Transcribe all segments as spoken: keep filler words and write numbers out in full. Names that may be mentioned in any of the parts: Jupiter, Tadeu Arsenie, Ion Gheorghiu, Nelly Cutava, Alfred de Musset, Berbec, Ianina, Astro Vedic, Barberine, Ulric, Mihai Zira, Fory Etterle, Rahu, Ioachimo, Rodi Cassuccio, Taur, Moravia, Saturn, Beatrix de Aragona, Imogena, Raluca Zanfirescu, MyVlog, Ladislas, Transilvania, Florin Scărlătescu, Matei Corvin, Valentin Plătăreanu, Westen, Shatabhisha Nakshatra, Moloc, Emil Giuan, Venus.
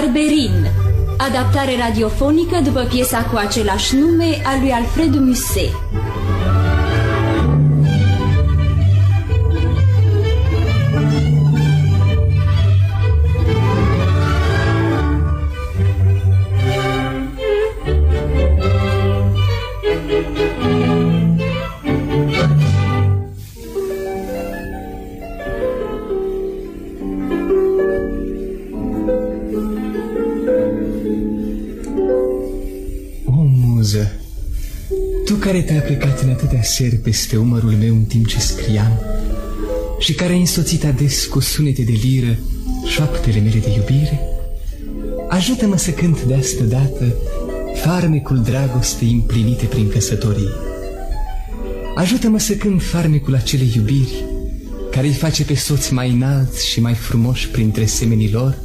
Barberine, adaptare radiofonică după piesa cu același nume a lui Alfred de Musset. Care te-a plecat în atâtea seri peste umărul meu în timp ce scriam și care ai însoțit ades cu sunete de liră șoaptele mele de iubire, ajută-mă să cânt de astădată farmecul dragostei împlinite prin căsătorie. Ajută-mă să cânt farmecul acelei iubiri care îi face pe soți mai înalți și mai frumoși printre semenii lor,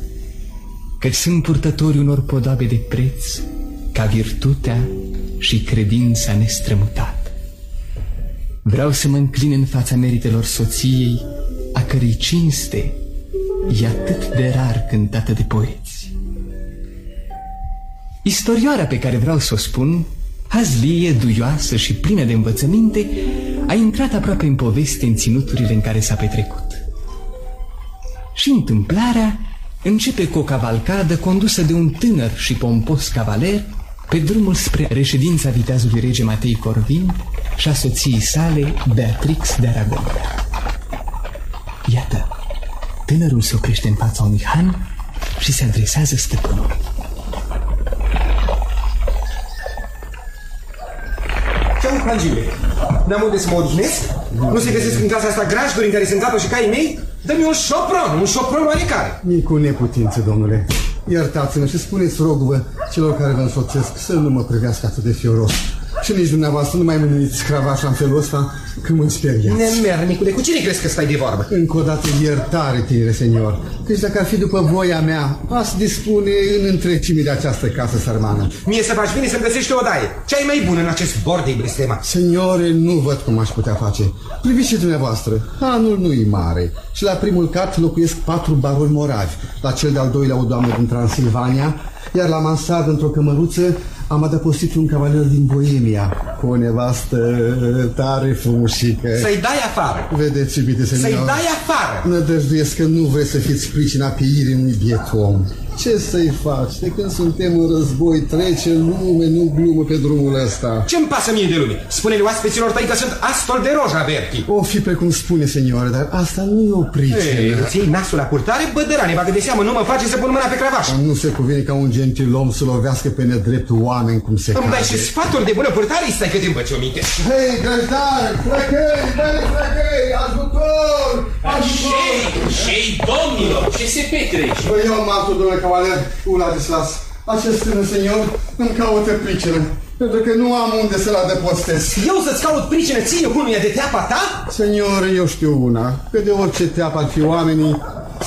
căci sunt purtători unor podoabe de preț ca virtutea și credința nestrămutată. Vreau să mă înclin în fața meritelor soției, a cărei cinste e atât de rar cântată de poeți. Istorioara pe care vreau să o spun, hazlie, duioasă și plină de învățăminte, a intrat aproape în poveste în ținuturile în care s-a petrecut. Și întâmplarea începe cu o cavalcadă condusă de un tânăr și pompos cavaler pe drumul spre reședința viteazului rege Matei Corvin și a soției sale, Beatrix de Aragona. Iată, tânărul se oprește în fața unui han și se adresează stăpânului. Ce-am, frangile? N-am unde să mă odihnesc? Nu se găsesc în casa asta grajduri în care sunt apă și caii mei? Dă-mi un șopron, un șopron oarecare! E cu neputință, domnule. Iertați-mă și spuneți, rog-vă, celor care vă însoțesc să nu mă privească atât de fioros. Și nici dumneavoastră nu mai mâniți cravașa în felul ăsta când mă speriați. Nemernicule, cu cine crezi că stai de vorbă? Încă o dată iertare, tinere senior, căci dacă ar fi după voia mea, ați dispune în întregime de această casă sărmană. Mie să faci bine să-mi găsești o odaie. Ce-ai mai bun în acest bordei blestemat? Seniore, nu văd cum aș putea face. Priviți și dumneavoastră, anul nu-i mare și la primul cat locuiesc patru baroni moravi, la cel de-al doilea o doamnă din Transilvania, iar la mansardă, într-o cămăruță, am adăpostit un cavaler din Bohemia cu o nevastă tare frumușică. Să-i dai afară! Vedeți, iubite senior, să-i dai afară! Nădăjduiesc că nu vreți să fiți pricina pieirii unui biet om. Ce să-i faci? De când suntem în război, trece lume, nu glumă pe drumul ăsta. Ce-mi pasă mie de lume? Spune-le oaspeților tăi că sunt astfel de roș la Berti. O fi precum spune, senioare, dar asta nu e o pricină. Îți iei nasul la purtare, bădărane, bagă de seamă, nu mă face să pun mâna pe cravaș. Nu se cuvine ca un gentil om să lovească pe nedrept oameni cum se cade. Îmi dai și sfaturi de bună purtare, stai că te-mi băci o minte. Hei, grăjdari, frăcăi, băi, frăcăi, ajutor, ajutor! Șei, domnilor, ce se petrește? Băi, eu m-am cavaler, ula deslas. Acest tânăr senior îmi caută pricină, pentru că nu am unde să-l adăpostez. Eu să-ți caut pricină, ție unuia de teapa ta? Senior, eu știu una, că de orice teapă ar fi oamenii,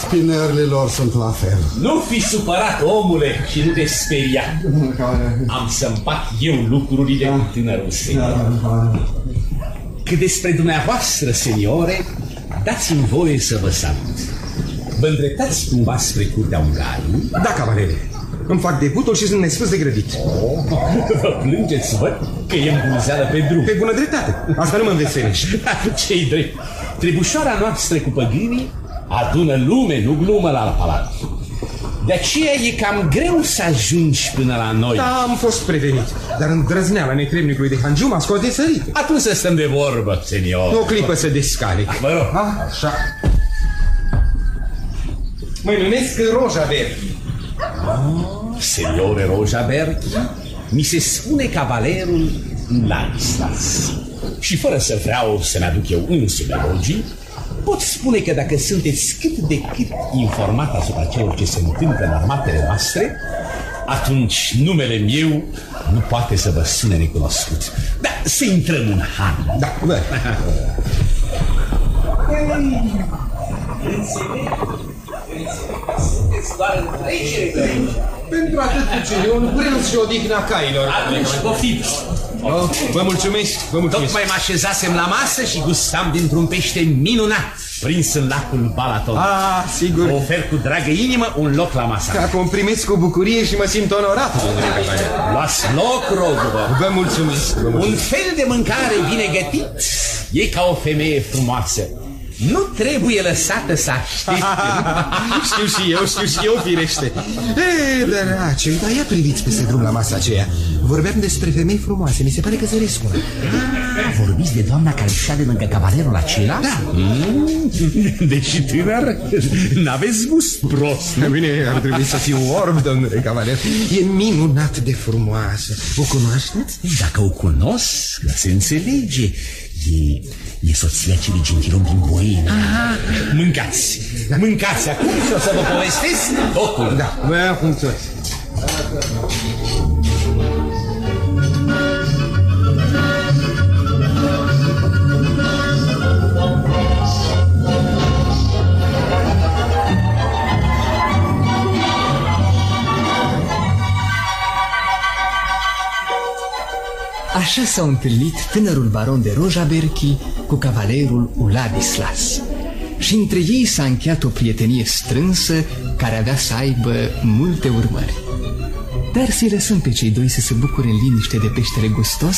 spinările lor sunt la fel. Nu fi supărat, omule, și nu te speria. Am să-mi bat eu lucrurile cu tânărul senior. Cât despre dumneavoastră, seniore, dați-mi voie să vă salut. Vă îndreptați cumva spre curtea Ungarului? Da, cavalere. Îmi fac debutul și sunt nespus de grăbit. Oh, vă plângeți, văd, că e îmbunzeală pe drum. Pe bună dreptate. Asta nu mă înveselește. Ce-i drept. Trebușoara noastră cu păgânii adună lume, nu glumă la palat. De aceea e cam greu să ajungi până la noi. Da, am fost prevenit, dar îndrăzneala necremnicului de Hangiu m-a scos de sărit. Atunci să stăm de vorbă, senior. O clipă să descalic. Vă rog. Așa. Mă numesc Roja Berchi. Ah, seniore Roja Berchi, mi se spune cavalerul Lanstas. Și fără să vreau să-mi aduc eu însumi elogii, pot spune că dacă sunteți cât de cât informat asupra celor ce se întâmplă în armatele noastre, atunci numele meu nu poate să vă sune necunoscut. Dar să intrăm în han. Da, bă. Pentru atât ce eu nu renunț și odihna cailor. Atunci, poftiți! Vă mulțumesc, vă mulțumesc. Tocmai mă așezasem la masă și gustam dintr-un pește minunat, prins în lacul Balaton. Ah, sigur. Vă ofer cu dragă inimă un loc la masa. Acum primiți cu bucurie și mă simt onorat. Luați loc, rog. Vă mulțumesc. Un fel de mâncare bine gătit e ca o femeie frumoasă. Nu trebuie lăsată să aștepte. Știu și eu, știu și eu, firește. E, dragi, dar ia priviți peste drum la masa aceea. Vorbeam despre femei frumoase, mi se pare că zăresc una. Ah, vorbiți de doamna care știa de lângă cavalerul acela? Da. Mm, deși tânăr, n-aveți gust prost. Bine, ar trebui să fiu orb, domnule cavaler. E minunat de frumoasă. O cunoașteți? Dacă o cunosc, se înțelege. E, e soția celui gentilom din Bohemia. Mâncați, da. Mâncați acum și o să vă povestesc totul. Da, vă mulțumesc. Așa s-au întâlnit tânărul baron de Rojaberchi cu cavalerul Uladislas și între ei s-a încheiat o prietenie strânsă care avea să aibă multe urmări. Dar să-i lăsăm pe cei doi să se bucure în liniște de peștele gustos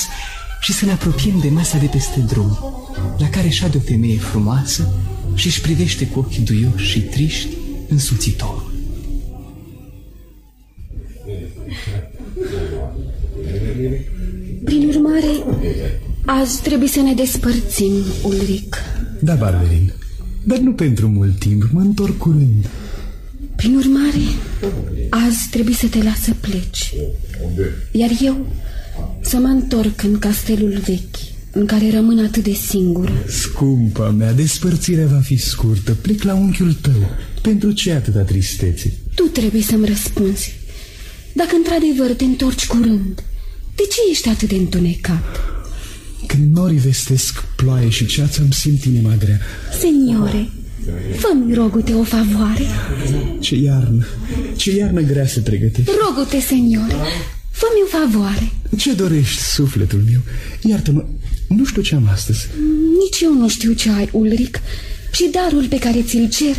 și să ne apropiem de masa de peste drum, la care șade o femeie frumoasă și își privește cu ochii duioși și triști însuțitorul. Prin urmare, azi trebuie să ne despărțim, Ulric. Da, Barberine, dar nu pentru mult timp, mă întorc curând. Prin urmare, azi trebuie să te las să pleci, iar eu să mă întorc în castelul vechi, în care rămân atât de singură. Scumpa mea, despărțirea va fi scurtă, plec la unchiul tău. Pentru ce atâta tristețe? Tu trebuie să-mi răspunzi. Dacă într-adevăr te întorci curând, de ce ești atât de întunecat? Când norii vestesc ploaie și ceață, îmi simt inima grea. Seniore, fă-mi, rogu-te, o favoare. Ce iarnă, ce iarnă grea se pregătește. Rogu-te, seniore, fă-mi o favoare. Ce dorești, sufletul meu? Iartă-mă, nu știu ce am astăzi. Nici eu nu știu ce ai, Ulric. Și darul pe care ți-l cer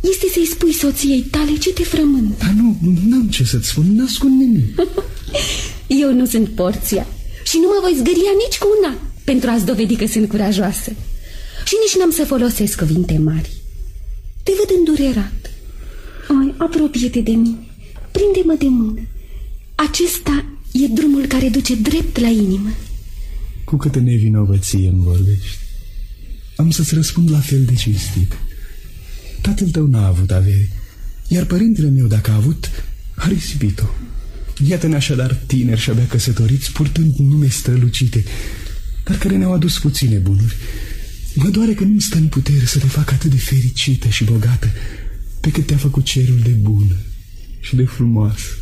este să-i spui soției tale ce te frământă. Dar nu, n-am ce să-ți spun, n-ascund nimic. Eu nu sunt porția și nu mă voi zgâria nici cu una pentru a-ți dovedi că sunt curajoasă. Și nici n-am să folosesc cuvinte mari. Te văd îndurerat. Ai, apropie-te de mine, prinde-mă de mână. Acesta e drumul care duce drept la inimă. Cu câtă nevinovăție îmi vorbești. Am să-ți răspund la fel de cinstit. Tatăl tău n-a avut avere, iar părintele meu, dacă a avut, a risipit-o. Iată-ne așadar tineri și abia căsătoriți, purtând nume strălucite, dar care ne-au adus puține bunuri. Mă doare că nu-mi stă în putere să te fac atât de fericită și bogată pe cât te-a făcut cerul de bună și de frumoasă.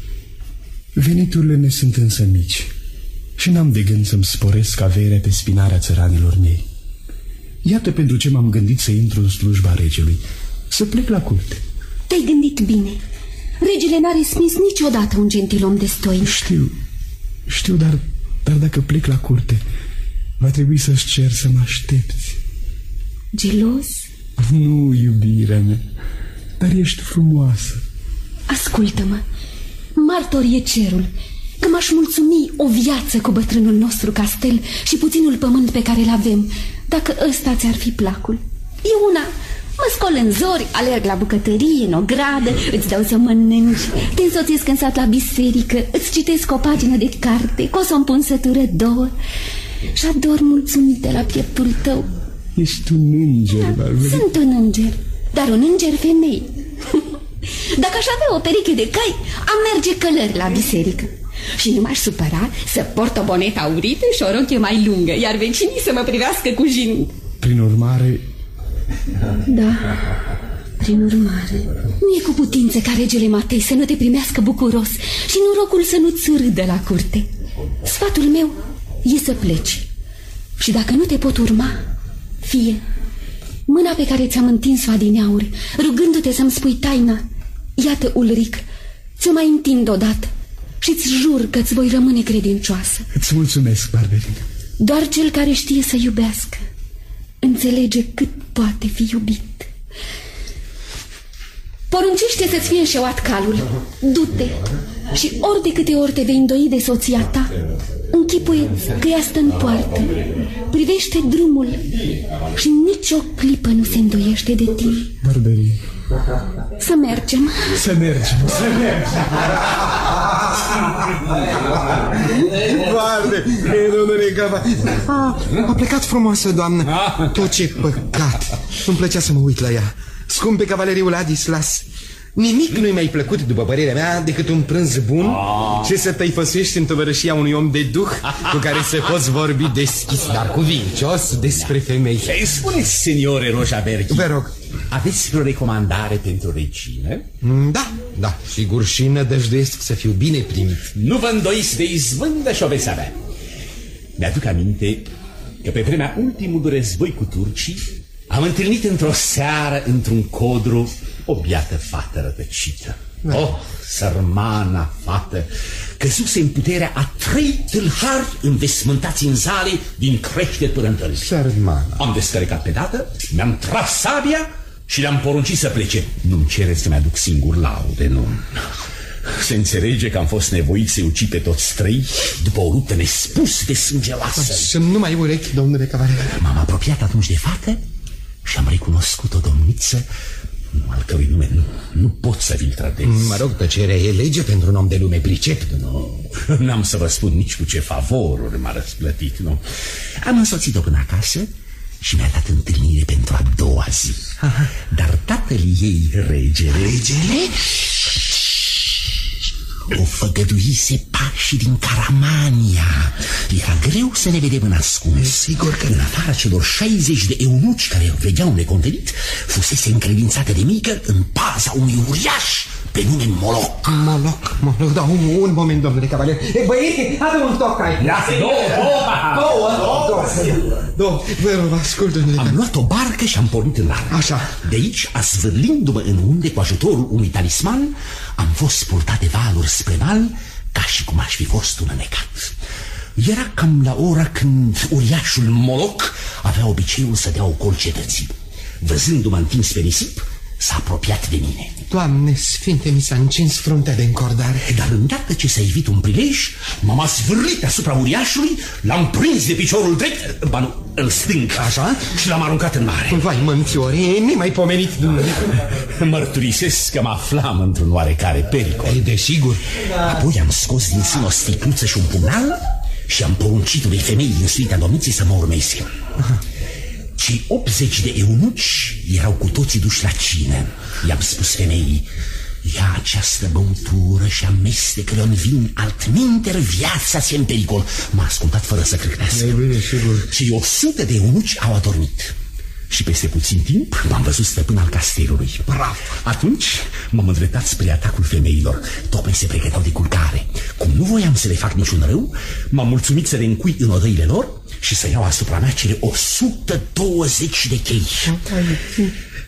Veniturile ne sunt însă mici și n-am de gând să-mi sporesc averea pe spinarea țăranilor mei. Iată pentru ce m-am gândit să intru în slujba regelui, să plec la curte. Te-ai gândit bine. Regele n-a respins niciodată un gentilom destoinic. Știu, știu, dar, dar dacă plec la curte, va trebui să-ți cer să mă aștepți. Gelos? Nu, iubirea mea, dar ești frumoasă. Ascultă-mă, martor e cerul că m-aș mulțumi o viață cu bătrânul nostru castel și puținul pământ pe care îl avem, dacă ăsta ți-ar fi placul. E una... Mă scol în zori, alerg la bucătărie, în ogradă, îți dau să mănânci, te însoțesc în sat la biserică, îți citesc o pagină de carte, că o să-mi pun sătură două și ador mulțumită la pieptul tău. Ești un înger, da, Barberine. Sunt un înger, dar un înger femei. Dacă aș avea o pereche de cai, am merge călări la biserică. Și nu m-aș supăra să port o bonetă aurită și o roche mai lungă, iar vecinii să mă privească cu jinind. Prin urmare... Da, prin urmare, nu e cu putință ca regele Matei să nu te primească bucuros și norocul să nu-ți râdă la curte. Sfatul meu e să pleci. Și dacă nu te pot urma, fie mâna pe care ți-am întins-o adineauri, rugându-te să-mi spui taina. Iată, Ulric, ți-o mai întind odată și îți jur că îți voi rămâne credincioasă. Îți mulțumesc, Barberine. Doar cel care știe să iubească înțelege cât poate fi iubit. Poruncește să-ți fie înșeuat calul. Du-te și ori de câte ori te vei îndoi de soția ta, închipuie-ți că ea stă în poartă. Privește drumul și nici o clipă nu se îndoiește de tine. Barberine, să mergem. Să mergem, să mergem. Doamne, domnule Gava, a plecat frumoasă, doamnă. Tot ce păcat. Îmi plăcea să mă uit la ea. Scumpe cavaleriul Ladislas, nimic nu-i mai plăcut, după părerea mea, decât un prânz bun și să te-i făsuiești în tovărășia unui om de duh cu care să poți vorbi deschis, dar cuvincios, despre femei. Spuneți, seniore Roșaberghi, vă rog, aveți vreo recomandare pentru regină? Da, da, sigur, și nădăjduiesc să fiu bine primit. Nu vă îndoiți de izbândă și o veți avea. Mi-aduc aminte că pe vremea ultimului război cu turcii am întâlnit într-o seară, într-un codru, o biată fată rătăcită. Da. Oh, sărmana fată, căzuse în puterea a trei tâlhari învesmântați în zale din crește până întâlnit. Sărmana. Am descărcat pe dată, mi-am tras sabia și le-am poruncit să plece. Nu-mi cere să-mi aduc singur laude, nu. Se înțelege că am fost nevoit să-i ucid pe toți trei după o luptă nespus de sângelasă. Să nu mai urechi, domnule cavaler. M-am apropiat atunci de fată și am recunoscut o domniță al cărui nume nu, nu pot să vi-l trădez. Mă rog, tăcerea e lege pentru un om de lume pricept, nu? N-am să vă spun nici cu ce favoruri m-a răsplătit, nu? Am însoțit-o până acasă și mi-a dat întâlnire pentru a doua zi. Aha. Dar tatăl ei, regele... Regele? O făgăduise pașii din Caramania. Era greu să ne vedem în ascuns. Sigur că în afara celor șaizeci de eunuci care o vedeau necontenit, fusese încredințată de mică în paza unui uriaș pe nume Moloc. Moloc, Moloc, da, un, un moment, domnule cavaler. Băieți, adu un tocai. Lasă, două, două, două, două, două, vă ascultă. Am luat o barcă și am pornit în larg. Așa. De aici, asvârlindu-mă în unde cu ajutorul unui talisman, am fost purtat de valuri spre mal, ca și cum aș fi fost un înecat. Era cam la ora când uriașul Moloc avea obiceiul să dea ocol cetății. Văzându-mă întins pe nisip, s-a apropiat de mine. Doamne sfinte, mi s-a încins fruntea de încordare. Dar îndată ce s-a evit un prilej, m-am asvârlit asupra uriașului, l-am prins de piciorul drept, ba nu, îl stâng, așa, și l-am aruncat în mare. Vai, mă înfiore, e nimai pomenit. Mărturisesc că mă aflam într-un oarecare pericol. E, desigur. Apoi am scos din sân o sticluță și un pumnal și am poruncit unei femei din suita domniței să mă urmeze. Cei optzeci de eunuci erau cu toții duși la cină. I-am spus femeii: ia această băutură și amestecă-le în vin, altminteri viața se-n pericol. M-a ascultat fără să crâcnească. Cei o sută de eunuci au adormit și peste puțin timp m-am văzut stăpân al castelului. Bravo! Atunci m-am îndreptat spre atacul femeilor. Tocmai se pregăteau de culcare. Cum nu voiam să le fac niciun rău, m-am mulțumit să le încui în odăile lor și să iau asupra mea cele o sută douăzeci de chei.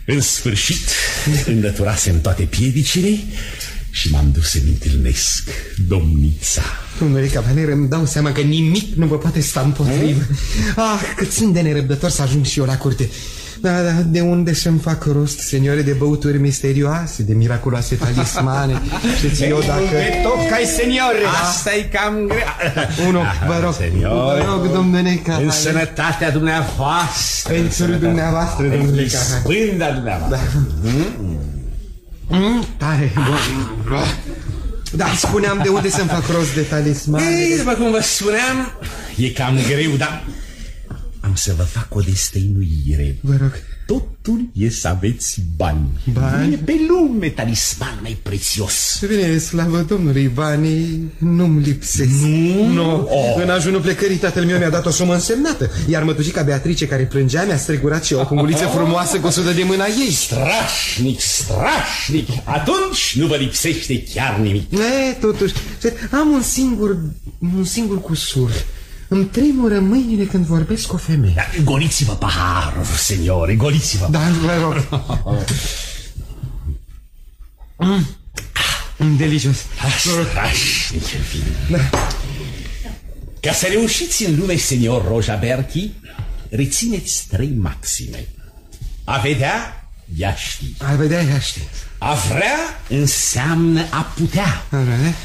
În sfârșit, înlăturasem toate piedicile și m-am dus să-mi întâlnesc domnița. Domnule cavaler, îmi dau seama că nimic nu vă poate sta împotrivă. Ah, cât sunt de nerăbdător să ajung și eu la curte. Da, da, de unde să-mi fac rost, seniore, de băuturi misterioase, de miraculoase talismane? Știți, eu dacă... Tocai, seniore! Asta-i cam greu. Unu, vă rog, vă rog, domnule cavaler. În sănătatea dumneavoastră. Pentru dumneavoastră, domnule cavaler. În spânda dumneavoastră. Tare, bun. Da, spuneam de unde să-mi fac rost de talismane. Ei, după cum vă spuneam, e cam greu, dar... am să vă fac o destăinuire. Vă rog. Totul e să aveți bani. Bani? E pe lume talisman mai prețios. Bine, slavă Domnului, banii nu-mi lipsesc. Nu? Nu. Oh. În ajunul plecării tatăl meu mi-a dat o sumă însemnată, iar mătușica Beatrice, care plângea, mi-a stregurat și o punguliță frumoasă cu sudă de mâna ei. Strașnic, strașnic. Atunci nu vă lipsește chiar nimic. E, totuși, am un singur, un singur cusur. Îmi tremură mâinile când vorbesc cu o femeie. Da, goliți-vă paharul, seniore, goliți-vă. Da, vă rog. mm, delicios. Strașnic, în fine. Da. Ca să reușiți în lume, senior Rojaberchi, rețineți trei maxime: a vedea, Ia știi. A vedea, ia știi. A vrea înseamnă a putea.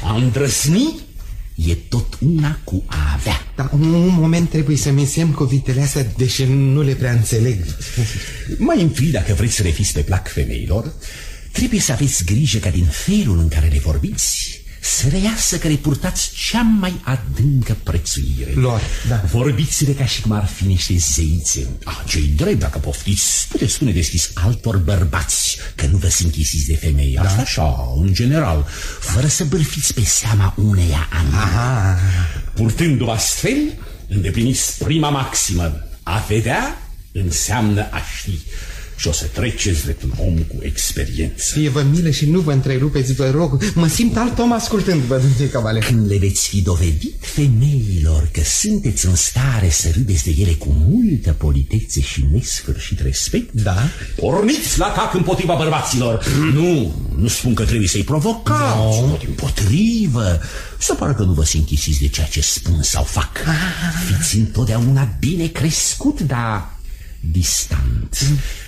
A îndrăsni e tot una cu a avea. Dar un moment trebuie să-mi însemn cuvintele astea, deși nu le prea înțeleg. Mai întâi, dacă vreți să le fiți pe plac femeilor, trebuie să aveți grijă ca din felul în care le vorbiți să reiasă că le purtați cea mai adâncă prețuire lor, da. Vorbiți-le ca și cum ar fi niște zeițe. Ah, ce-i drept, dacă poftiți, puteți spune deschis altor bărbați că nu vă închisiți de femei, da. Asta așa, în general, fără să bârfiți pe seama uneia anume. Purtându-vă astfel, îndepliniți prima maximă: a vedea înseamnă a ști. Și o să treceți drept un om cu experiență. Fie-vă milă și nu vă întrerupeți, vă rog. Mă simt alt om ascultând-vă, domnule cavaler. Când le veți fi dovedit femeilor că sunteți în stare să râdeți de ele cu multă politețe și nesfârșit respect, da, porniți la atac împotriva bărbaților. Nu, nu spun că trebuie să-i provocați, no. Împotrivă, să pară că nu vă închisiți de ceea ce spun sau fac. ah. Fiți întotdeauna bine crescut, dar distant.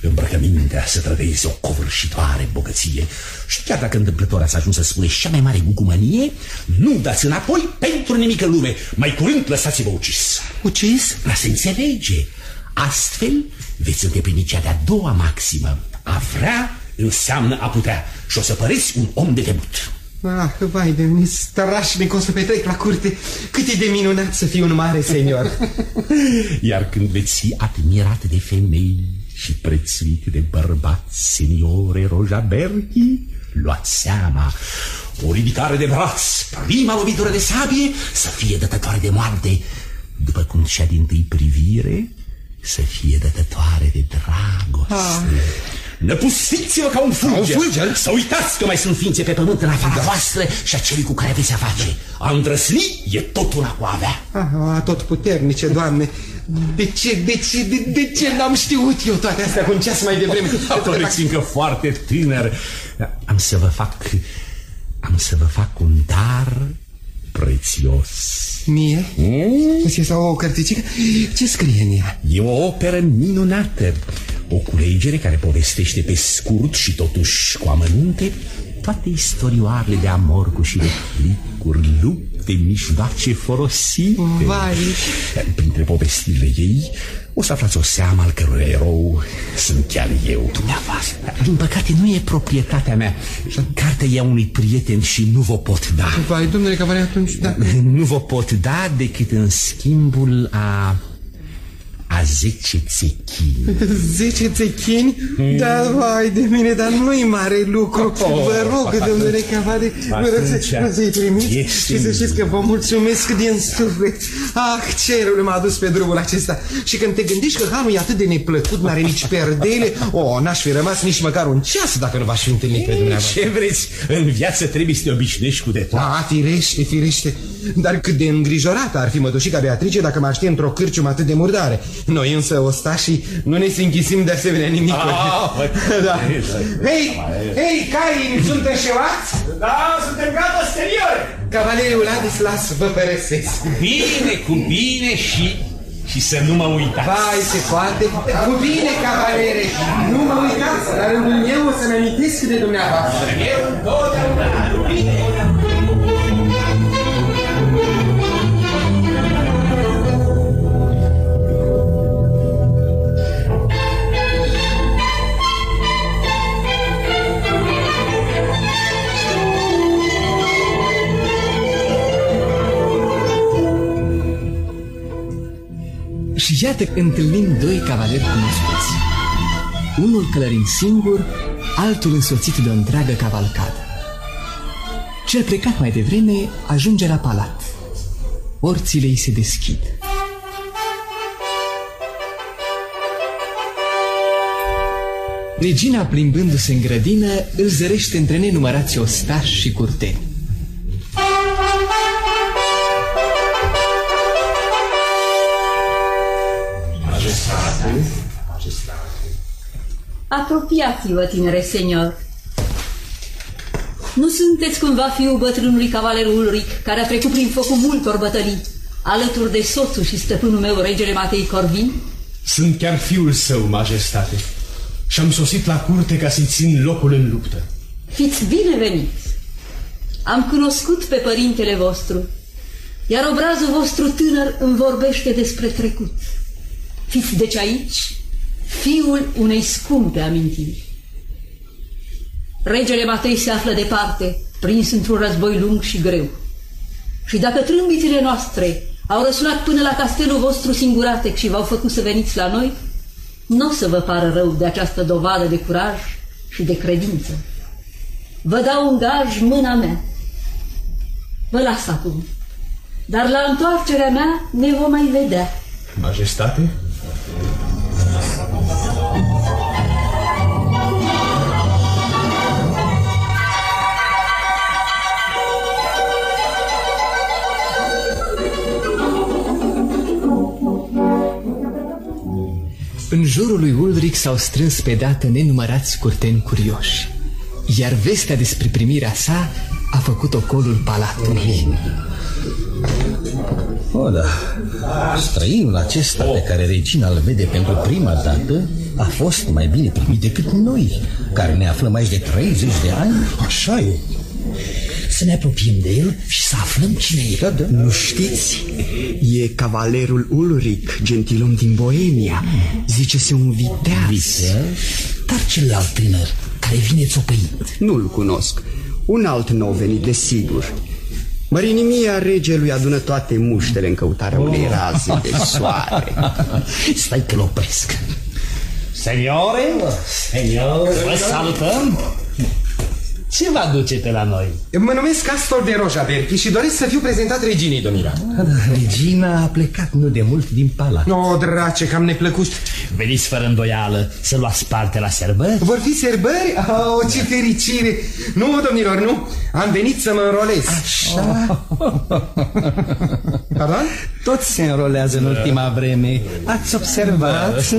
Îmbrăcămintea să trădeze o covârșitoare bogăție. Și chiar dacă întâmplător ați ajuns să spune cea mai mare bucumănie, nu dați înapoi pentru nimic în lume. Mai curând lăsați-vă ucis. Ucis? La se înțelege. Astfel veți îndeplini cea de-a doua maximă: a vrea înseamnă a putea. Și o să păreți un om de debut. Ah, vai de mine, strașnic, o să petrec la curte. Cât e de minunat să fii un mare senior. Iar când veți fi admirat de femei și prețuit de bărbați, seniore Rojaberchi, luați seama: o ridicare de braț, prima lovitură de sabie, să fie dătătoare de moarte, după cum cea dintâi privire să fie dătătoare de dragoste. ah. Năpustiți-vă ca un fulger, să uitați că mai sunt ființe pe pământ în afara voastră și a celui cu care veți a face. A îndrăsni e tot una cu a avea. Tot puternice, Doamne. De ce, de ce, de, de ce n-am știut eu toate astea cu un ceas mai devreme? Păreți încă foarte tânăr. Am să vă fac, am să vă fac un dar prețios. Mie? Mie sau o cărticică? Ce scrie în ea? E o operă minunată. O culegere care povestește pe scurt și totuși cu amănunte toate istorioarele de amor cu și de plicuri, lupte, mijloace folosite. Vai. Printre povestirile ei o să aflați o seamă al cărui erou sunt chiar eu. Dumneavoastră. Din păcate nu e proprietatea mea. Cartea e a unui prieten și nu vă pot da. Vai, domnule cavaler, atunci da. Nu vă pot da decât în schimbul a... a zece țechini. Zece țechini? Mm. Da, vai de mine, dar nu-i mare lucru. Oh, vă rog, domnule cavaler, vă rog să-i primiți și să știți că vă mulțumesc din suflet. Ah, cerul m-a dus pe drumul acesta. Și când te gândești că hanul e atât de neplăcut, n-are nici perdele, oh, n-aș fi rămas nici măcar un ceas dacă nu v-aș fi întâlnit pe dumneavoastră. Ce vreți? În viață trebuie să te obișnești cu de toate. Ah, firește, firește. Dar cât de îngrijorată ar fi mătușica Beatrice dacă mă aștie într-o cârciumă atât de murdare. Noi însă, ostașii, nu ne sinchisim de asemenea nimic. Da. Hei, hei, caii, sunt înșelați? Da, suntem gata, seniori! Cavalerul Ladislas, vă părăsesc. Cu bine, cu bine și... și să nu mă uitați. Vai, se poate. Cu bine, cavalere, nu mă uitați, dar rămân eu, o să-mi amintesc de dumneavoastră. Eu, două, cu bine. Și iată că întâlnim doi cavaleri cunoscuți. Unul călărind singur, altul însoțit de o întreagă cavalcadă. Cel plecat mai devreme ajunge la palat. Porțile îi se deschid. Regina, plimbându-se în grădină, îl zărește între nenumărați ostași și curteni. Apropiați-vă, tinere senior. Nu sunteți cumva fiul bătrânului cavaler Ulric, care a trecut prin focul multor bătălii, alături de soțul și stăpânul meu, regele Matei Corvin? Sunt chiar fiul său, majestate. și am sosit la curte ca să-i țin locul în luptă. Fiți binevenit! Am cunoscut pe părintele vostru, iar obrazul vostru tânăr îmi vorbește despre trecut. Fiți deci aici fiul unei scumpe amintiri. Regele Matei se află departe, prins într-un război lung și greu. Și dacă trâmbițele noastre au răsunat până la castelul vostru singuratec și v-au făcut să veniți la noi, nu o să vă pară rău de această dovadă de curaj și de credință. Vă dau un gaj, mâna mea. Vă las acum, dar la întoarcerea mea ne vom mai vedea. Majestate? În jurul lui Ulric s-au strâns pe dată nenumărați curteni curioși, iar vestea despre primirea sa a făcut ocolul palatului. O, da, străinul acesta pe care regina îl vede pentru prima dată a fost mai bine primit decât noi, care ne aflăm aici de treizeci de ani. Așa e. Să ne apropiem de el și să aflăm cine e. Da, da. Nu știți? E cavalerul Ulric, gentilom din Bohemia. Zice-se un viteaz. Viteaz? Dar celălalt tânăr care vine țopăit? Nu-l cunosc. Un alt nou venit, desigur. Mărinimia regelui adună toate muștele în căutarea unei raze de soare. Stai că-l opresc. Seniore, senior, vă salutăm. Ce vă aduce pe la noi? Mă numesc Astor de Rojaberchi și doresc să fiu prezentat reginei, domnilor. Regina a plecat nu de mult din palat. O, drace, cam neplăcut. Veniți fără îndoială să luați parte la serbări? Vor fi serbări? O, ce fericire! Nu, domnilor, nu. Am venit să mă înrolez. Așa? Pardon? Toți se înrolează în ultima vreme. Ați observat?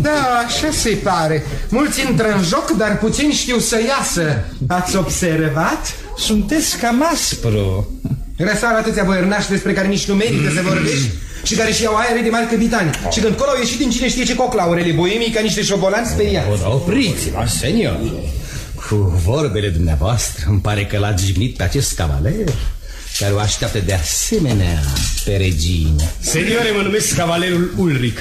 Da, așa se pare. Mulți intră în joc, dar puțini știu să iasă. Ați observat? Sunteți cam aspru. Răsar atâția băiernași despre care nici nu merită să vorbești și care și iau aere de mari capitani. Și când colo au ieșit din cine știe ce coclaurele boemii ca niște șobolani speriați. Opriți-vă, senior. Cu vorbele dumneavoastră îmi pare că l-ați jignit pe acest cavaler, care o așteaptă de asemenea pe regină. Senioare, mă numesc cavalerul Ulric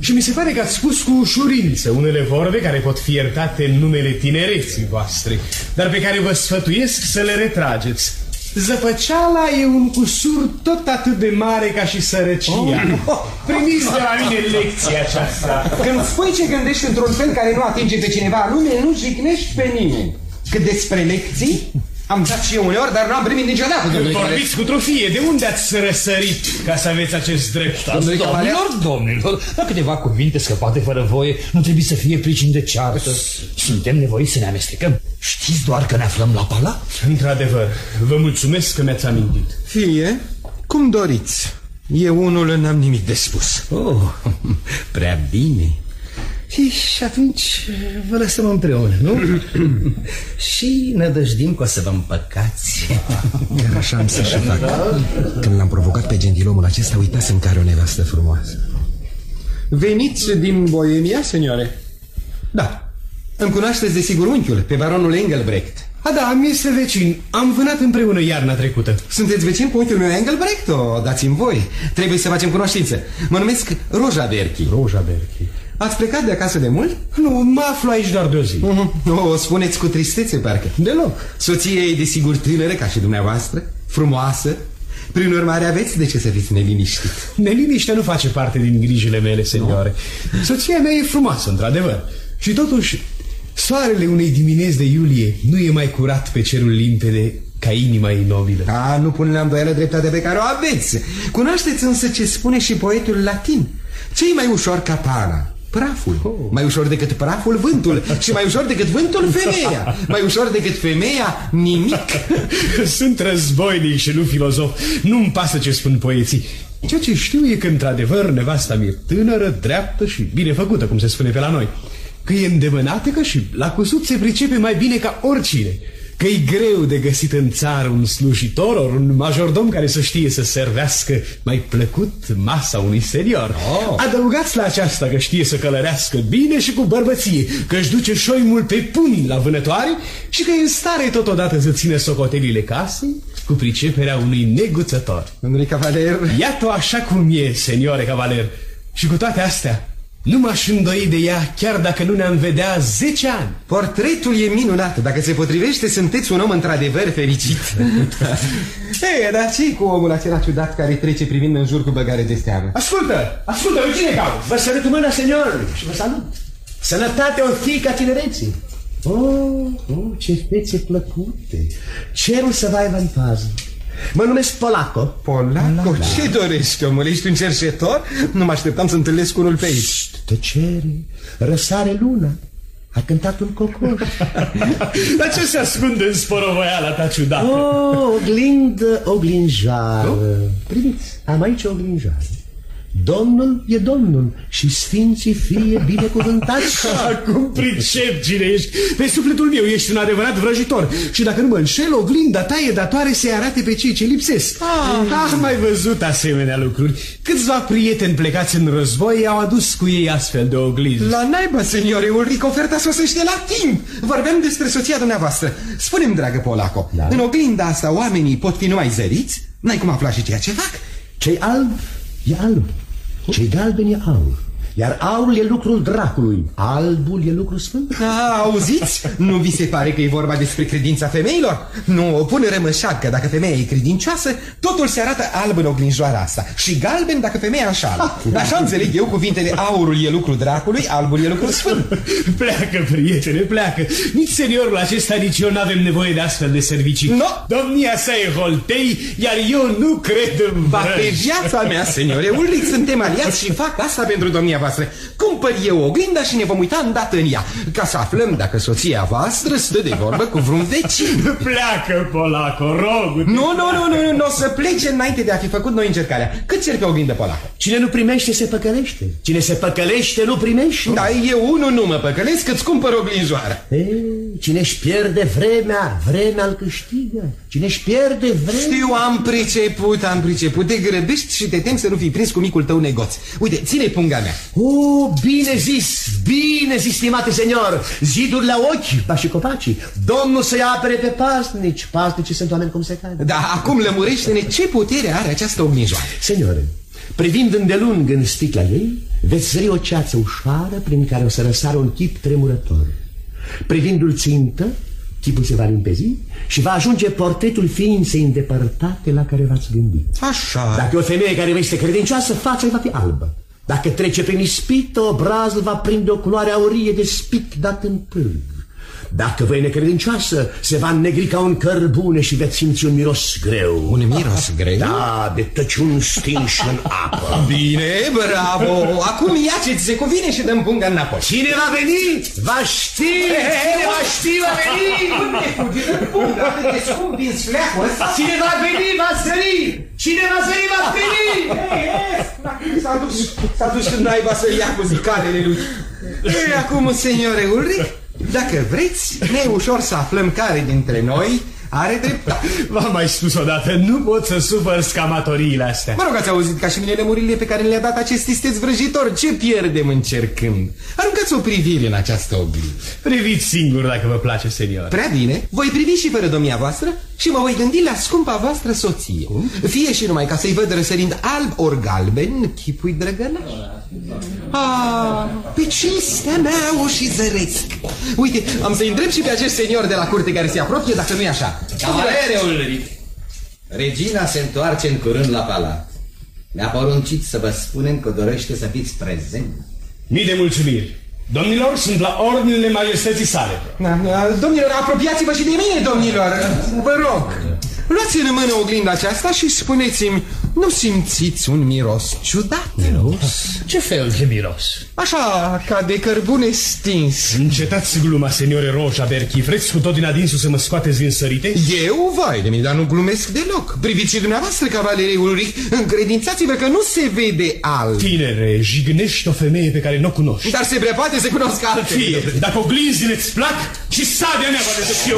și mi se pare că ați spus cu ușurință unele vorbe care pot fi iertate în numele tinereții voastre, dar pe care vă sfătuiesc să le retrageți. Zăpăceala e un cusur tot atât de mare ca și sărăcia. Oh. Primiți de la mine lecția aceasta. Când spui ce gândești într-un fel care nu atinge pe cineva în lume, nu jignești pe nimeni. Cât despre lecții, am dat și eu uneori, dar nu am primit niciodată. Vorbiți cu trofie, de unde ați răsărit ca să aveți acest drept? Domnilor, domnilor, la câteva cuvinte scăpate fără voie, nu trebuie să fie pricini de ceartă. Suntem nevoiți să ne amestecăm. Știți doar că ne aflăm la palat? Într-adevăr, vă mulțumesc că mi-ați amintit. Fie cum doriți. Eu unul n-am nimic de spus. Oh, prea bine. Și atunci vă lăsăm împreună, nu? Și nădăjdim că o să vă împăcați. Chiar așa am să-și fac. Când l-am provocat pe gentilomul acesta, uitați-mi care o nevastă frumoasă. Veniți din Boemia, senioare? Da. Îmi cunoașteți desigur unchiul, pe baronul Engelbrecht. A, da, mi este vecin. Am vânat împreună iarna trecută. Sunteți vecin cu unchiul meu Engelbrecht? O, dați-mi voi. Trebuie să facem cunoștință. Mă numesc Rojaberchi. Rojaberchi. Ați plecat de acasă de mult? Nu, mă aflu aici doar de o zi. Uh-huh. O spuneți cu tristețe, parcă. Deloc. Soția e desigur tânără, ca și dumneavoastră, frumoasă. Prin urmare, aveți de ce să fiți neliniștit. Neliniștea nu face parte din grijile mele, senioare. No. Soția mea e frumoasă, într-adevăr. Și totuși, soarele unei dimineți de iulie nu e mai curat pe cerul limpede ca inima inobilă. A, nu pun la îndoială dreptatea pe care o aveți. Cunoașteți însă ce spune și poetul latin. Ce-i mai ușor ca pana? Praful. Oh. Mai ușor decât praful, vântul. Și mai ușor decât vântul, femeia. Mai ușor decât femeia, nimic. Sunt războinic și nu filozof. Nu-mi pasă ce spun poeții. Ceea ce știu e că, într-adevăr, nevasta mi-e tânără, dreaptă și bine făcută, cum se spune pe la noi. Că e îndemânatică și la cusut se pricepe mai bine ca oricine. că-i greu de găsit în țară un slujitor, ori un majordom care să știe să servească mai plăcut masa unui senior. Oh. Adăugați la aceasta că știe să călărească bine și cu bărbăție, că își duce șoimul pe pumni la vânătoare și că e în stare totodată să ține socotelile casei cu priceperea unui neguțător. Domnule cavaler... Iată așa cum e, seniore cavaler, și cu toate astea nu m-aș îndoi de ea, chiar dacă nu ne-am vedea zece ani. Portretul e minunat. Dacă se potrivește, sunteți un om într-adevăr fericit. Ei, dar ce cu omul acela ciudat care trece privind în jur cu băgare de steamă? Ascultă, ascultă, nu cine cau. Vă sărut mâna, senior, și vă salut. Sănătate o fie ca tinereții. Oh, oh, ce fețe plăcute. Cerul să vă aibă în pază. Mă numesc Polaco. Polaco? Ce dorești, omule? Ești un cerșetor? Nu mă așteptam să întâlnesc unul pe aici. Tăcere, răsare luna, a cântat un cocoș. Dar ce se ascunde în sporovoiala ta ciudată? O, oglindă, oglinjară. Priviți, am aici oglinjară. Domnul e Domnul și sfinții fie binecuvântați. Acum pricep, cine ești. Pe sufletul meu ești un adevărat vrăjitor. Și dacă nu mă înșel, oglinda ta e datoare să-i arate pe cei ce lipsesc. Ah, ah, mai văzut asemenea lucruri. Câțiva prieteni plecați în război au adus cu ei astfel de oglinzi. La naiba, seniore, Ulric, oferta sosește la timp. Vorbeam despre soția dumneavoastră. Spune-mi, dragă Polaco, da. În oglinda asta oamenii pot fi numai zăriți? N-ai cum afla și ceea ce fac? Cei albi e alb, cei galbeni e aur, iar aurul e lucrul dracului, albul e lucrul sfânt. A, auziți? Nu vi se pare că e vorba despre credința femeilor? Nu, o pune rămășat că dacă femeia e credincioasă, totul se arată alb în oglinjoara asta și galben dacă femeia așa. Așa înțeleg eu cuvintele aurul e lucrul dracului, albul e lucrul sfânt. Pleacă, prietene, pleacă. Nici seniorul acesta, nici eu n-avem nevoie de astfel de servicii. No. Domnia sa e holtei, iar eu nu cred în vrăj. Pe viața mea, seniore Ulric, suntem aliați și fac asta pentru domnia voastră. Cumpăr eu oglinda și ne vom uita îndată în ea, ca să aflăm dacă soția voastră stă de vorbă cu vreun vecin. Pleacă, Polaco, rog. Nu, nu, nu, nu, nu o să plece înainte de a fi făcut noi încercarea. Cât cer pe oglindă, Polaco? Cine nu primește, se păcălește. Cine se păcălește, nu primește. Da, eu unul nu mă păcălesc, că-ți cumpăr oglinjoară. Cine-și pierde vremea, vremea îl câștigă. Cine-și pierde vremea... Știu, am priceput, am priceput. Te grăbești și te tem să nu fii prins cu micul tău negoț. Uite, ține punga mea. O, bine zis, bine zis, stimate senior. Ziduri la ochi, ba și copacii. Domnul să-i apere pe paznici. Paznicii sunt oameni cum se cade. Da, acum lămurește-ne ce putere are această oglinjoară. Seniore, privind îndelung în sticla ei, veți zări o ceață ușoară prin care o să răsară un chip tremurător. Privindu-l țintă, chipul se va limpezi și va ajunge portretul ființei îndepărtate la care v-ați gândit. Așa. Dacă o femeie care vă este credincioasă, fața va fi albă. Dacă trece prin ispită, obrazul va prinde o culoare aurie de spic dat în pârg. Dacă vă e necredincioasă, se va înnegri ca un cărbune și veți simți un miros greu. Un miros greu? Da, de tăciun stinși în apă. Bine, bravo! Acum ia ce ți se cuvine și dăm punga înapoi. Cine va veni? Va ști! Cine va ști, va veni! Cine va veni, va sări! Cine va sări, va veni! S-a dus când naiba să ia cu zicalele lui. E, acum, seniore Ulric, dacă vreți, ne-e ușor să aflăm care dintre noi are dreptate. V-am mai spus odată, nu pot să supăr scamatoriile astea. Mă rog, ați auzit ca și mine lămurile pe care le-a dat acest isteț vrăjitor. Ce pierdem încercând? Aruncați o privire în această oglindă. Priviți singur dacă vă place, senior. Prea bine, voi privi și fără domnia voastră și mă voi gândi la scumpa voastră soție. Cum? Fie și numai ca să-i văd răsărind alb ori galben chipul drăgălaș. Ah, pe cinstea mea o și zăresc. Uite, am să-i întreb și pe acest senior de la curte care se apropie dacă nu e așa. Cavalere Ulric, regina se întoarce în curând la palat. Ne-a poruncit să vă spunem că dorește să fiți prezenți. Mii de mulțumiri. Domnilor, sunt la ordinele majestății sale. Domnilor, apropiați-vă și de mine, domnilor. Vă rog, luați în mână oglinda aceasta și spuneți-mi Nu simțiți un miros ciudat? Miros? Ce fel de miros? Așa, ca de cărbune stins. Încetați gluma, seniore Roja Berchi. Vreți cu tot din adinsul să mă scoateți din sărite? Eu? Vai de mine, dar nu glumesc deloc. Priviți și dumneavoastră, cavalerii Ulrich. Încredințați-vă că nu se vede alt. Tinere, jignești o femeie pe care nu o cunoști. Dar se prea poate să cunosc altfel. Dacă oglinzile-ți plac, și sabia mea poate să fie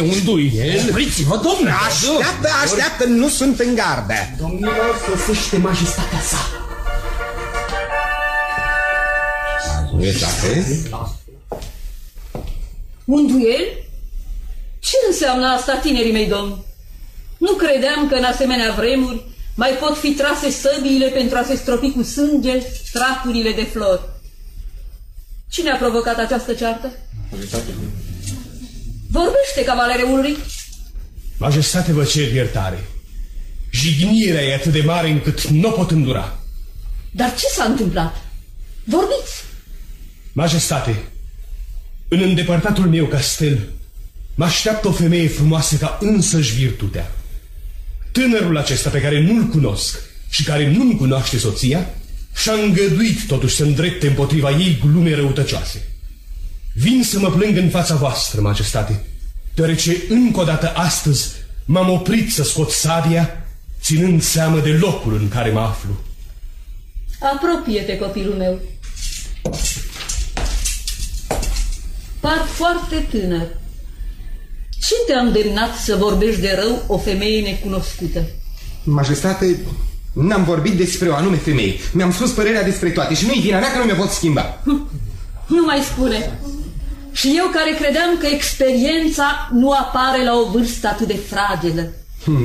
oglinză. Undui el? Opriți-vă, domnule! Așteaptă, așteaptă, nu sunt în gardă. Domnilor, sosește majestatea sa. Un duel? Ce înseamnă asta, tinerii mei domni? Nu credeam că în asemenea vremuri mai pot fi trase săbiile pentru a se stropi cu sânge straturile de flori. Cine a provocat această ceartă? Vorbește, cavalere Ulrich. Majestate, vă cer iertare. Jignirea e atât de mare încât nu pot îndura. Dar ce s-a întâmplat? Vorbiți! Majestate, în îndepărtatul meu castel mă așteaptă o femeie frumoasă ca însăși virtutea. Tânărul acesta pe care nu-l cunosc și care nu-mi cunoaște soția și-a îngăduit totuși să îndrepte împotriva ei glume răutăcioase. Vin să mă plâng în fața voastră, majestate, deoarece încă o dată astăzi m-am oprit să scot sabia, ținând seama de locul în care mă aflu. Apropie-te, copilul meu. Par foarte tânăr. Ce te-a îndemnat să vorbești de rău o femeie necunoscută? Majestate, n-am vorbit despre o anume femeie. Mi-am spus părerea despre toate și nu-i vina mea că nu mi-o pot schimba. Nu mai spune. Și eu care credeam că experiența nu apare la o vârstă atât de fragedă.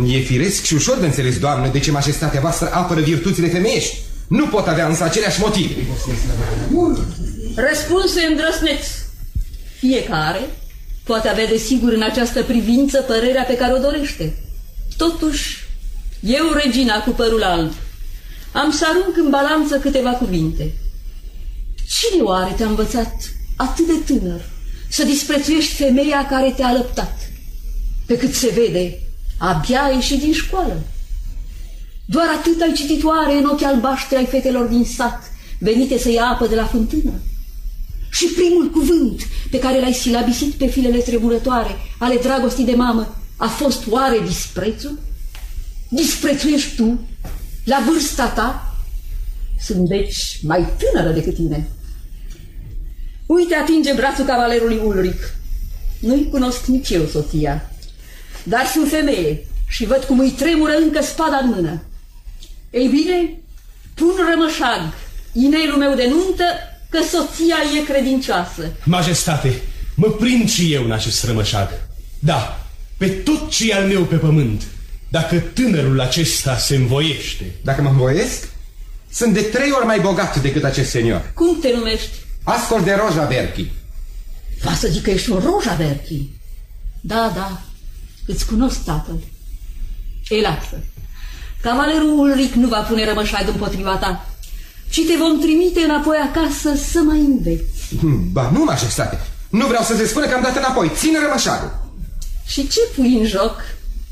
E firesc și ușor de înțeles, doamnă, de ce majestatea voastră apără virtuțile femeiești. Nu pot avea însă aceleași motive. Răspunse îndrăsneț. Fiecare poate avea desigur în această privință părerea pe care o dorește. Totuși, eu, regina cu părul alb, am să arunc în balanță câteva cuvinte. Cine oare te-a învățat atât de tânăr să disprețuiești femeia care te-a alăptat? Pe cât se vede, abia ai ieșit din școală. Doar atât ai cititoare în ochii albaștri ai fetelor din sat, venite să ia apă de la fântână. Și primul cuvânt pe care l-ai silabisit pe filele tremurătoare ale dragostii de mamă a fost oare disprețul? Disprețuiești tu, la vârsta ta? Sunt deci mai tânără decât tine. Uite, atinge brațul cavalerului Ulrich. Nu-i cunosc nici eu soția, dar sunt femeie și văd cum îi tremură încă spada în mână. Ei bine, pun rămășag, inelul meu de nuntă, că soția e credincioasă. Majestate, mă prind și eu în acest rămășag. Da, pe tot ce e al meu pe pământ, dacă tânărul acesta se învoiește. Dacă mă învoiesc? Sunt de trei ori mai bogat decât acest senior. Cum te numești? Ascol de Roja Berchi. Va să zic că ești un Roja Berchi. Da, da. Îți cunosc tatăl. Ei, lasă. Cavalerul Ulrich nu va pune rămășag împotriva ta, ci te vom trimite înapoi acasă să mai înveți. Ba nu, majestate. Nu vreau să se spună că am dat înapoi. Ține rămășagul. Și ce pui în joc?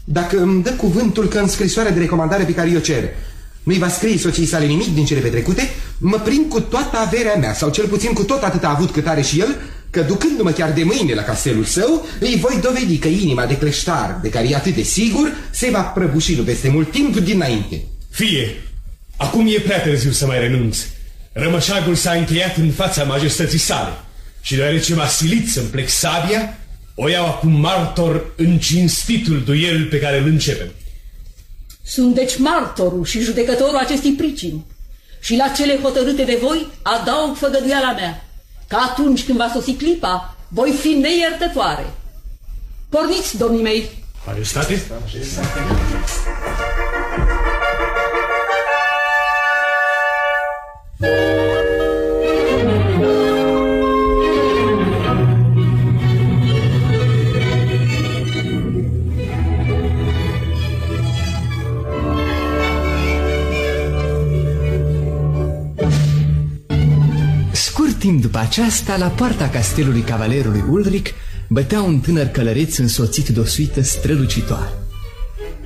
Dacă îmi dă cuvântul că în scrisoarea de recomandare pe care eu cer nu-i va scrie soției sale nimic din cele petrecute, mă prind cu toată averea mea, sau cel puțin cu tot atâta avut cât are și el, că ducându-mă chiar de mâine la castelul său, îi voi dovedi că inima de cleștar, de care e atât de sigur, se va prăbuși nu peste mult timp dinainte. Fie! Acum e prea târziu să mai renunț. Rămășagul s-a încheiat în fața majestății sale și deoarece m-a silit să-mi plec sabia, o iau acum martor în cinstitul duel pe care îl începem. Sunt deci martorul și judecătorul acestei pricini și la cele hotărâte de voi adaug făgăduiala mea, că atunci când va sosi clipa, voi fi neiertătoare. Porniți, domnii mei! Majestate! Timp după aceasta, la poarta castelului cavalerului Ulrich bătea un tânăr călăreț însoțit de o suită strălucitoare.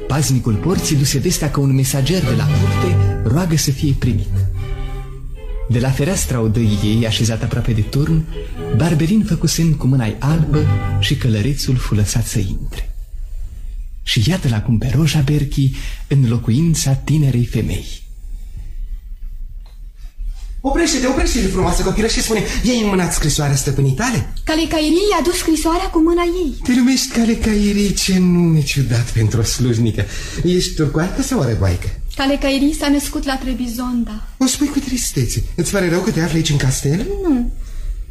Paznicul porții duse vestea că un mesager de la curte roagă să fie primit. De la fereastra odăii ei, așezată aproape de turn, Barberine făcu semn cu mâna albă și călărețul fu lăsat să intre. Și iată-l acum pe Roja Berchi în locuința tinerei femei. Oprește-te, oprește-te, frumoasă copilă, și spune, iei în mâna scrisoarea stăpânii tale? Calecaierii i-a dus scrisoarea cu mâna ei. Te numești Calecaierii, ce nume ciudat pentru o slujnică. Ești turcoaică sau orăgoaică? Calecaierii s-a născut la Trebizonda. O spui cu tristețe. Îți pare rău că te afli aici în castel? Nu,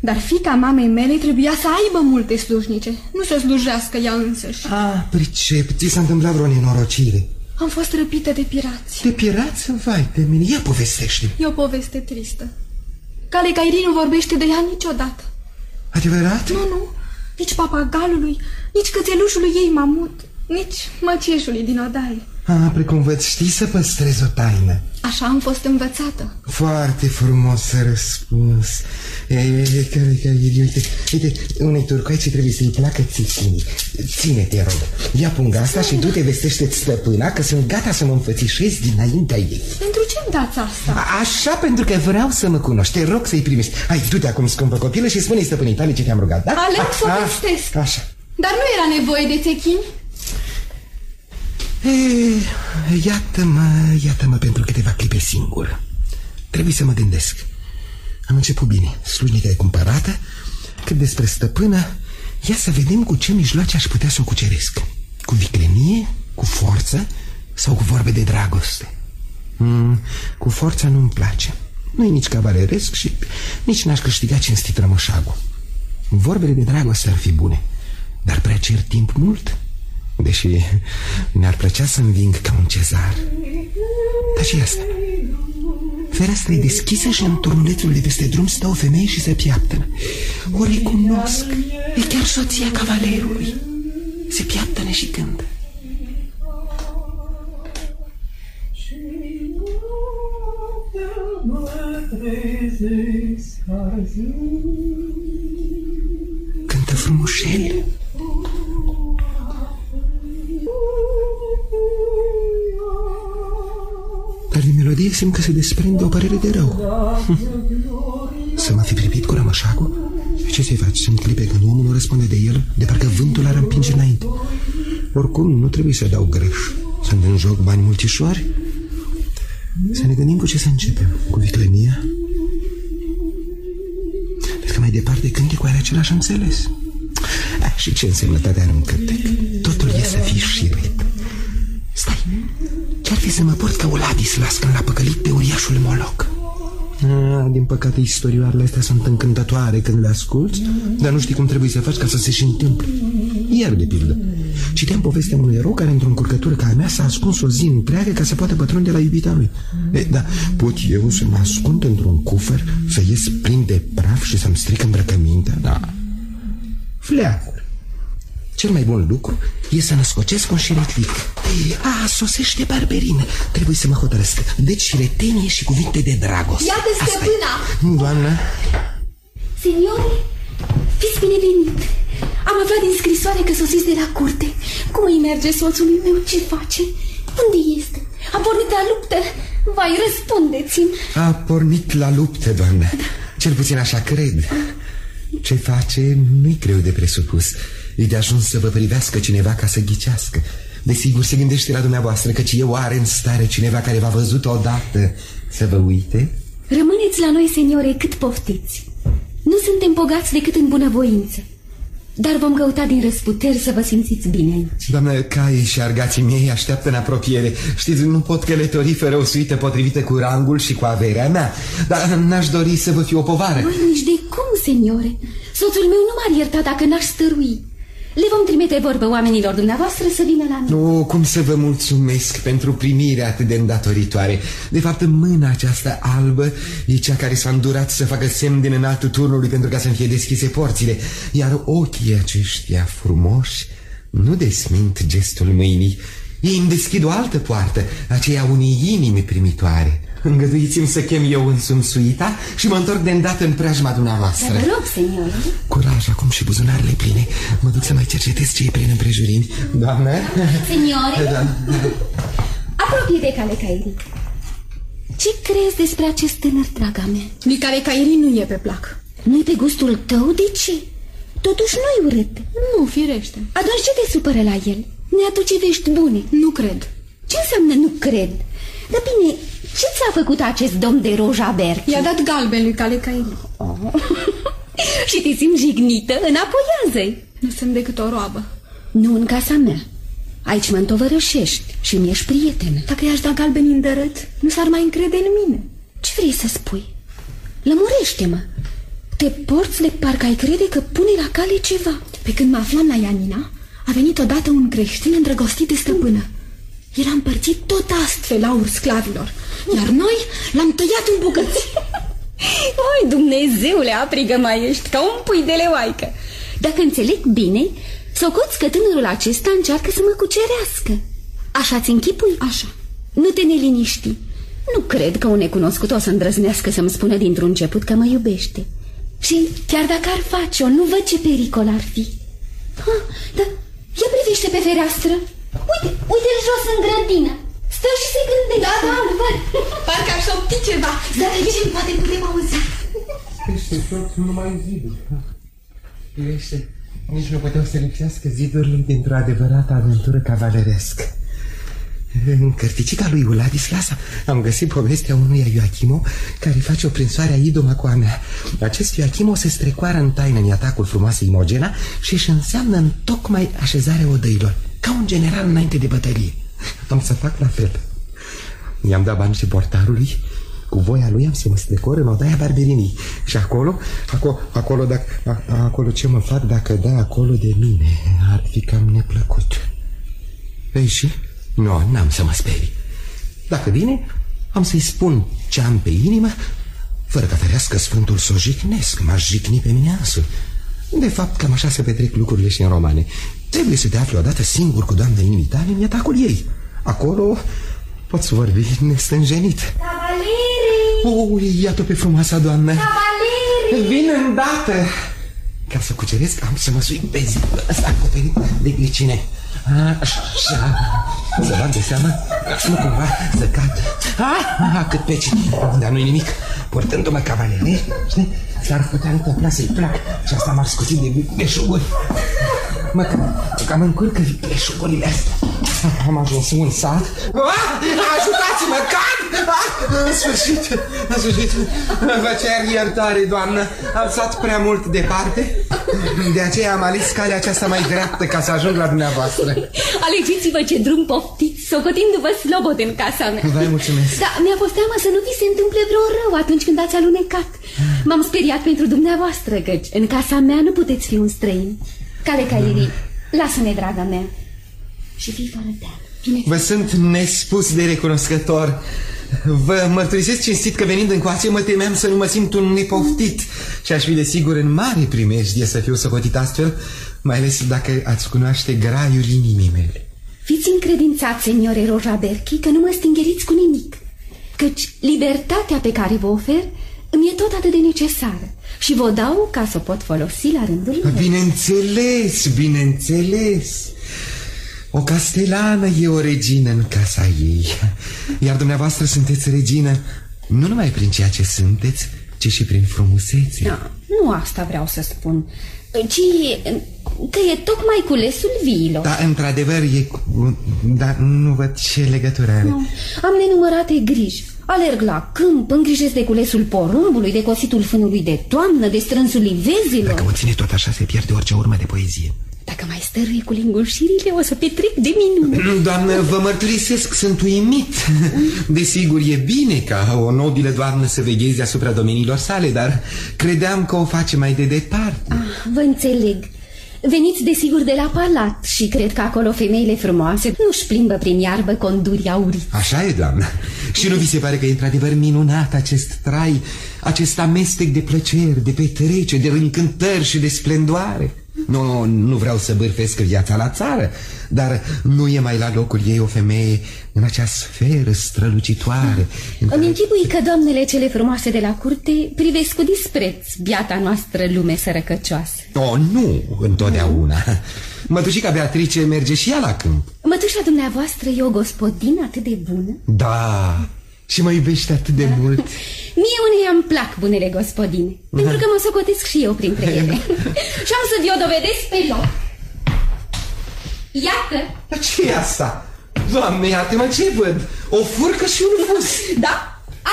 dar fiica mamei mele trebuia să aibă multe slujnice, nu să slujească ea însăși. Ah, pricep, ți s-a întâmplat vreo nenorocire? Am fost răpită de pirați. De pirați? Vai de mine, ia povestește-mi. E o poveste tristă. Calecaierii nu vorbește de ea niciodată. Adevărat? Nu, nu, nici papagalului, nici cățelușului ei mamut, nici măceșului din odaie. Ah, precum văd, știi să păstrezi o taină. Așa am fost învățată. Foarte frumos răspuns. Calecaierii, uite, uite, unei turcoice trebuie să-i placă țiținii. Ține-te, rog, ia punga asta și du-te, vestește-ți stăpâna că sunt gata să mă înfățișez dinaintea ei. Pentru ce-mi dați asta? Așa, pentru că vreau să mă cunoști, te rog să-i primești. Hai, du-te acum, scumpă copilă, și spune-i stăpânii tale ce te-am rugat, da? Aleg să o vestesc. Așa. Dar nu era nevoie de țechini? Iată-mă, iată-mă pentru câteva clipe singur. Trebuie să mă gândesc. Am început bine, slujnica e cumpărată. Cât despre stăpână, ia să vedem cu ce mijloace aș putea să o cuceresc. Cu viclenie, cu forță sau cu vorbe de dragoste? mm, Cu forța nu-mi place. Nu-i nici cavaleresc și nici n-aș câștiga cinstit rămășagul. Vorbele de dragoste ar fi bune, dar prea cer timp mult. Deși mi-ar plăcea să înving ca un cezar. Dar și asta. Fereastra e deschisă și în turnulețul de peste drum stă o femeie și se piaptănă. O recunosc. E chiar soția cavalerului. Se piaptănă și cântă. Cântă frumușel. Dar din melodie simt că se desprinde o părere de rău. hm. Să mă fi pripit cu rămășacul? Ce să-i faci? Sunt clipe când omul nu răspunde de el, de parcă vântul ar împinge înainte. Oricum, nu trebuie să dau greș. Sunt în joc bani multișoari. Să ne gândim cu ce să începem. Cu viclenia? Cred că mai departe cântecul are același înțeles. A, și ce însemnătate are un cântec? Totul e să fii șirit. Stai, ce-ar fi să mă port ca Oladislas când l-a păcălit pe uriașul Moloc? A, din păcate, istorioarele astea sunt încântătoare când le asculți, dar nu știi cum trebuie să faci ca să se și întâmple. Iar, de pildă, citeam povestea unui erou care, într-o încurcătură ca a mea, s-a ascuns o zi întreagă ca să poată pătrunde la iubita lui. E, da, pot eu să mă ascund într-un cufăr, să ies plin de praf și să-mi stric îmbrăcămintea? Da. Fleacuri. Cel mai bun lucru e să născocesc un șiretlic. A, sosește Barberine. Trebuie să mă hotărăsc. Deci șiretenie și cuvinte de dragoste. Iată stăpâna! Doamna! Signore, fiți binevenit. Am aflat din scrisoare că sosiți de la curte. Cum îi merge soțului meu? Ce face? Unde este? A pornit la luptă? Vai, răspundeți-mi. A pornit la luptă, doamnă. Cel puțin așa cred. Ce face nu-i greu de presupus. E de ajuns să vă privească cineva ca să ghicească. Desigur, se gândește la dumneavoastră, căci eu are în stare cineva care v-a văzut odată să vă uite. Rămâneți la noi, seniore, cât poftiți. Nu suntem bogați decât în bunăvoință, dar vom căuta din răsputeri să vă simțiți bine aici. Doamnă, caii și argații mei așteaptă în apropiere. Știți, nu pot călători fără o suită potrivită cu rangul și cu averea mea. Dar n-aș dori să vă fiu o povară. Voi, nici de cum, seniore. Soțul meu nu m-ar ierta dacă n-aș stărui. Le vom trimite vorbă oamenilor dumneavoastră să vină la noi. Nu, cum să vă mulțumesc pentru primirea atât de îndatoritoare. De fapt, mâna aceasta albă e cea care s-a îndurat să facă semn din înaltul turnului pentru ca să-mi fie deschise porțile. Iar ochii aceștia frumoși nu desmint gestul mâinii. Ei îmi deschid o altă poartă, aceea unei inimi primitoare. Îngăduiți-mi să chem eu însumi suita și mă întorc de îndată în preajma dumneavoastră. Vă rog, senior. Curaj acum și buzunarele pline. Mă duc să mai cercetez ce e prin împrejurimi. Doamne? Seniore? Da. Apropie de Cale Cairi. Ce crezi despre acest tânăr, draga mea? Lui Cale Cairi nu e pe plac. Nu-i pe gustul tău? De ce? Totuși nu-i urât. Nu, firește. Atunci ce te supără la el? Ne aduce vești bune. Nu cred. Ce înseamnă nu cred? Dar bine, ce ți-a făcut acest domn de Roja Berci? I-a dat galben lui Cale Cairi. Oh. Și te simți jignită? Înapoiază-i. Nu sunt decât o roabă. Nu în casa mea. Aici mă întovărășești și mi-ești prietenă. Dacă i-aș da galben îndărât, nu s-ar mai încrede în mine. Ce vrei să spui? Lămurește-mă. Te porți de parcă ai crede că pune la cale ceva. Pe când mă aflam la Ianina, a venit odată un creștin îndrăgostit de stăpână. El a împărțit tot astfel aur sclavilor, iar noi l-am tăiat în bucăți. Oi, Dumnezeule, aprigă mai ești, ca un pui de leoaică. Dacă înțeleg bine, socoți că tânărul acesta încearcă să mă cucerească. Așa-ți închipui? Așa. Nu te neliniști. Nu cred că un necunoscut o să îndrăznească să-mi spună dintr-un început că mă iubește. Și chiar dacă ar face-o, nu văd ce pericol ar fi. Ha, dar ia privește pe fereastră. Uite, uite-l jos în grădină. Stă și se gândește. Da, da, îl văd. Parcă aș opti ceva. Dar aici poate putem auzi. Pește tot numai ziduri. Pește, nici nu puteau să lipsească zidurile dintr-o adevărată aventură cavalerescă. În cărticica lui Uladis Lasa am găsit povestea unui Ioachimo care face o prinsoare a idomacoa mea. Acest Ioachimo se strecoară în taină în atacul frumoasei Imogena și își înseamnă în tocmai așezarea odăilor, ca un general înainte de bătălie. Am să fac la fel. I-am dat bani și portarului. Cu voia lui am să mă strecor în odaia Barberinii. Și acolo, acolo, acolo, dacă, acolo ce mă fac dacă dai acolo de mine? Ar fi cam neplăcut. Ei și... Nu, n-am să mă sperii. Dacă vine, am să-i spun ce am pe inimă, fără ca ferească Sfântul să o jicnesc. M-aș jicni pe mine însă. De fapt, cam așa se petrec lucrurile și în romane. Trebuie să te afli odată singur cu doamna inimitale în atacul ei. Acolo poți vorbi nestânjenit. Cavalerii! Ui, iată pe frumoasa doamnă. Cavalerii! Vin îndată! Ca să cuceresc, am să mă sui pe zi. Asta acoperit de glicine. Așa, să bag de seama, nu cumva să cad. Ah, cât peci, dar nu-i nimic. Portându-mă cavalerie, știi, s-ar putea întâmpla să-i plac și asta m-ar scuti de veșuguri. Mă, cam încurcă veșugurile astea. Am ajuns un sat. Ah, ajutați-mă, cad! Ah, în sfârșit, în sfârșit, vă cer iertare, doamnă. Am sat prea mult departe. De aceea am ales calea aceasta mai dreaptă ca să ajung la dumneavoastră. Alegeți-vă ce drum poftiți, socotindu-vă slobod în casa mea. Vă mulțumesc. Dar mi-a fost teamă să nu vi se întâmple vreo rău atunci când ați alunecat. M-am speriat pentru dumneavoastră, căci în casa mea nu puteți fi un străin. Cale Cairi, lasă-ne, draga mea, și fii fără teamă. Vă sunt nespus de recunoscător. Vă mărturisesc cinstit că venind încoace mă temeam să nu mă simt un nepoftit și aș fi desigur în mare primejdie să fiu socotit astfel, mai ales dacă ați cunoaște graiuri inimii mele. Fiți încredințați, seniore Roja Berchi, că nu mă stingeriți cu nimic, căci libertatea pe care vă ofer îmi e tot atât de necesară și vă dau ca să o pot folosi la rândul meu. Bineînțeles, bineînțeles. O castelană e o regină în casa ei. Iar dumneavoastră sunteți regină nu numai prin ceea ce sunteți, ci și prin frumusețe. Da, nu asta vreau să spun, ci că e tocmai culesul viilor. Da, într-adevăr e... Dar nu văd ce legătură are. No, am nenumărate griji. Alerg la câmp, îngrijesc de culesul porumbului, de cositul fânului de toamnă, de strânsul livezilor. Dacă o ține tot așa, se pierde orice urmă de poezie. Dacă mai stărui cu lingușirile, o să petrec de minune. Doamnă, vă mărturisesc, sunt uimit. Desigur, e bine ca o nobilă doamnă să vegheze asupra domeniilor sale, dar credeam că o face mai de departe. Ah, vă înțeleg. Veniți desigur de la palat și cred că acolo femeile frumoase nu-și plimbă prin iarbă conduri aurii. Așa e, doamnă. Și nu vi se pare că e într-adevăr minunat acest trai, acest amestec de plăceri, de petrece, de încântări și de splendoare? Nu, nu, nu vreau să bârfesc viața la țară, dar nu e mai la locul ei o femeie în acea sferă strălucitoare. Îmi care... închipui că doamnele cele frumoase de la curte privesc cu dispreț biata noastră lume sărăcăcioasă. Oh, nu, întotdeauna. Mătușica Beatrice merge și ea la câmp. Mătușa dumneavoastră e o gospodină atât de bună? Da, și mă iubește atât de mult. Mie uneia îmi plac bunele gospodine, pentru că mă socotesc și eu printre ele. Și am să vi-o dovedesc pe loc. Iată. Dar ce e asta? Doamne, iată-mă, ce văd? O furcă și un fus. Da,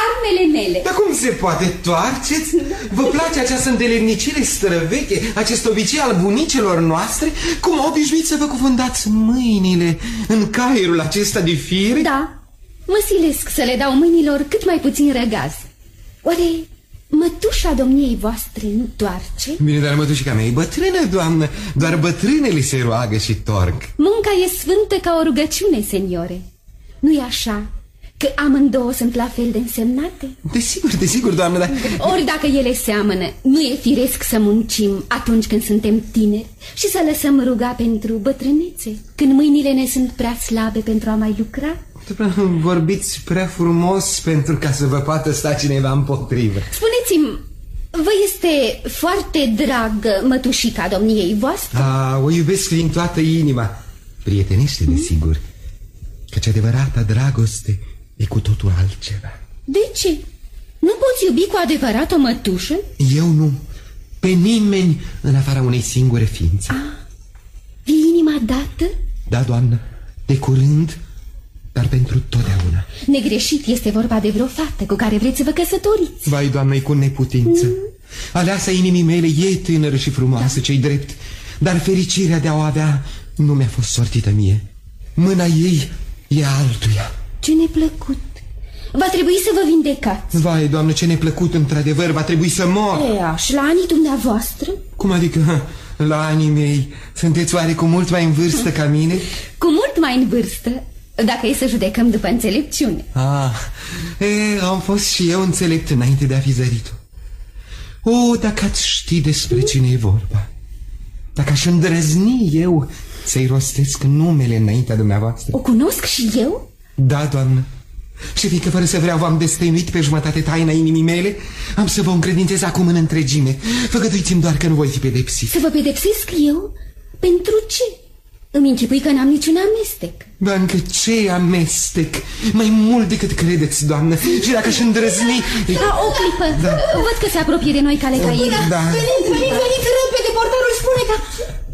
armele mele. Dar cum se poate? Toarceți? Vă place această îndelemnicire străveche, acest obicei al bunicelor noastre? Cum obișnuiți să vă cufundați mâinile în caierul acesta de fire? Da, mă silesc să le dau mâinilor cât mai puțin răgaz. Oare mătușa domniei voastre nu toarce? Bine, dar mătușica mea e bătrână, doamnă. Doar bătrânele se roagă și torc. Munca e sfântă ca o rugăciune, seniore. Nu-i așa? Că amândouă sunt la fel de însemnate? Desigur, desigur, doamnă, dar... Ori dacă ele seamănă, nu e firesc să muncim atunci când suntem tineri și să lăsăm ruga pentru bătrânețe, când mâinile ne sunt prea slabe pentru a mai lucra? Vorbiți prea frumos pentru ca să vă poată sta cineva împotrivă. Spuneți-mi, vă este foarte dragă mătușica domniei voastre? A, o iubesc din toată inima. Prietenește, desigur, căci adevărata dragoste e cu totul altceva. De ce? Nu poți iubi cu adevărat o mătușă? Eu nu. Pe nimeni în afara unei singure ființe. Ah, e inima dată? Da, doamnă, de curând, dar pentru totdeauna. Negreșit este vorba de vreo fată cu care vreți să vă căsătoriți. Vai, doamnă, e cu neputință. Mm. Aleasa inimii mele e tânără și frumoasă, da, ce-i drept, dar fericirea de a o avea nu mi-a fost sortită mie. Mâna ei e altuia. Ce neplăcut! Va trebui să vă vindecați. Vai, doamnă, ce neplăcut, într-adevăr, va trebui să mor. Ea, și la anii dumneavoastră? Cum adică, la anii mei? Sunteți oare cu mult mai în vârstă ca mine? Cu mult mai în vârstă, dacă e să judecăm după înțelepciune. Ah, e, am fost și eu înțelept înainte de a fi zărit-o. O, dacă ați ști despre cine e vorba, dacă aș îndrăzni eu să-i rostesc numele înaintea dumneavoastră. O cunosc și eu? Da, doamnă, și fiindcă fără să vreau v-am destăinuit pe jumătate taina inimii mele, am să vă încredințez acum în întregime. Făgăduiți-mi doar că nu voi fi pedepsit. Să vă pedepsesc eu? Pentru ce? Îmi închipui că n-am niciun amestec. Ba, încă ce amestec? Mai mult decât credeți, doamnă. Și dacă și îndrăzni... Da, o clipă, da. Văd că se apropie de noi cale caieri. Da. Veniți, veniți, veniți repede, portarul spune că...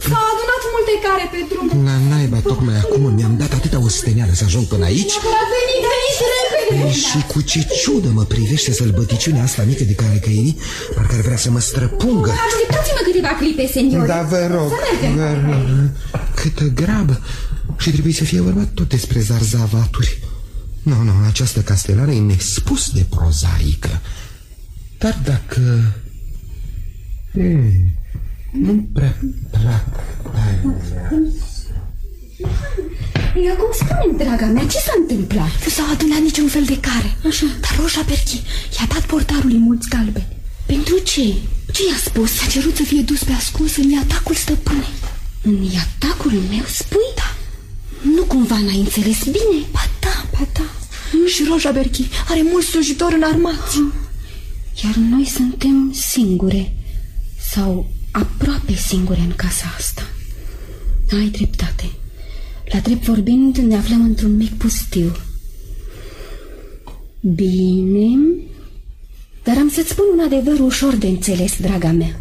S-au adunat multe care pe drum. La naiba, tocmai acum mi-am dat atâta osteneală să ajung până aici. Venit, venit, repede! Și cu ce ciudă mă privește sălbăticiunea asta mică de care căierii, parcă ar vrea să mă străpungă. Așteptați-mă câteva clipe, seniori. Da, vă rog, vă rog. Câtă grabă! Și trebuie să fie vorba tot despre zarzavaturi. Nu, nu, această castelare e nespus de prozaică. Dar dacă... Hmm. Nu-mi prea plac. Ia, cum spune-mi, draga mea, ce s-a întâmplat? Nu s-au adunat niciun fel de care. Așa. Dar Roșa Perchi i-a dat portarului mulți galbeni. Pentru ce? Ce i-a spus? S-a cerut să fie dus pe ascuns în iatacul stăpânei. În iatacul meu, spui? Da. Nu cumva n-ai înțeles bine? Ba da, ba da. Mm. Și Roșa Perchi are mulți slujitori înarmați. Mm. Iar noi suntem singure. Sau... aproape singure în casa asta. Ai dreptate. La drept vorbind, ne aflăm într-un mic pustiu. Bine. Dar am să-ți spun un adevăr ușor de înțeles, draga mea.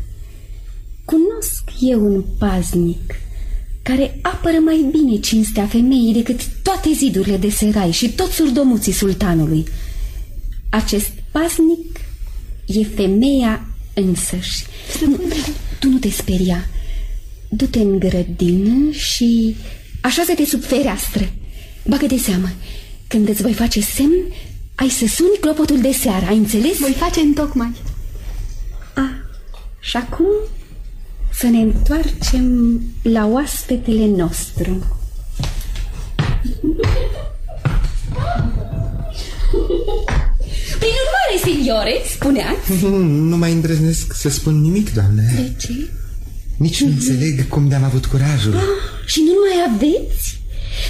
Cunosc eu un paznic care apără mai bine cinstea femeii decât toate zidurile de serai și toți surdomuții sultanului. Acest paznic e femeia însăși. Tu nu te speria. Du-te în grădină și așează-te sub fereastră. Bagă de seamă, când îți voi face semn, ai să suni clopotul de seară, ai înțeles? Voi face întocmai. A, și acum să ne întoarcem la oaspetele nostru. Prin urmare, seniore, spuneați? Nu, nu mai îndrăznesc să spun nimic, doamne. De ce? Nici nu înțeleg cum de-am avut curajul. Ah, și nu mai aveți?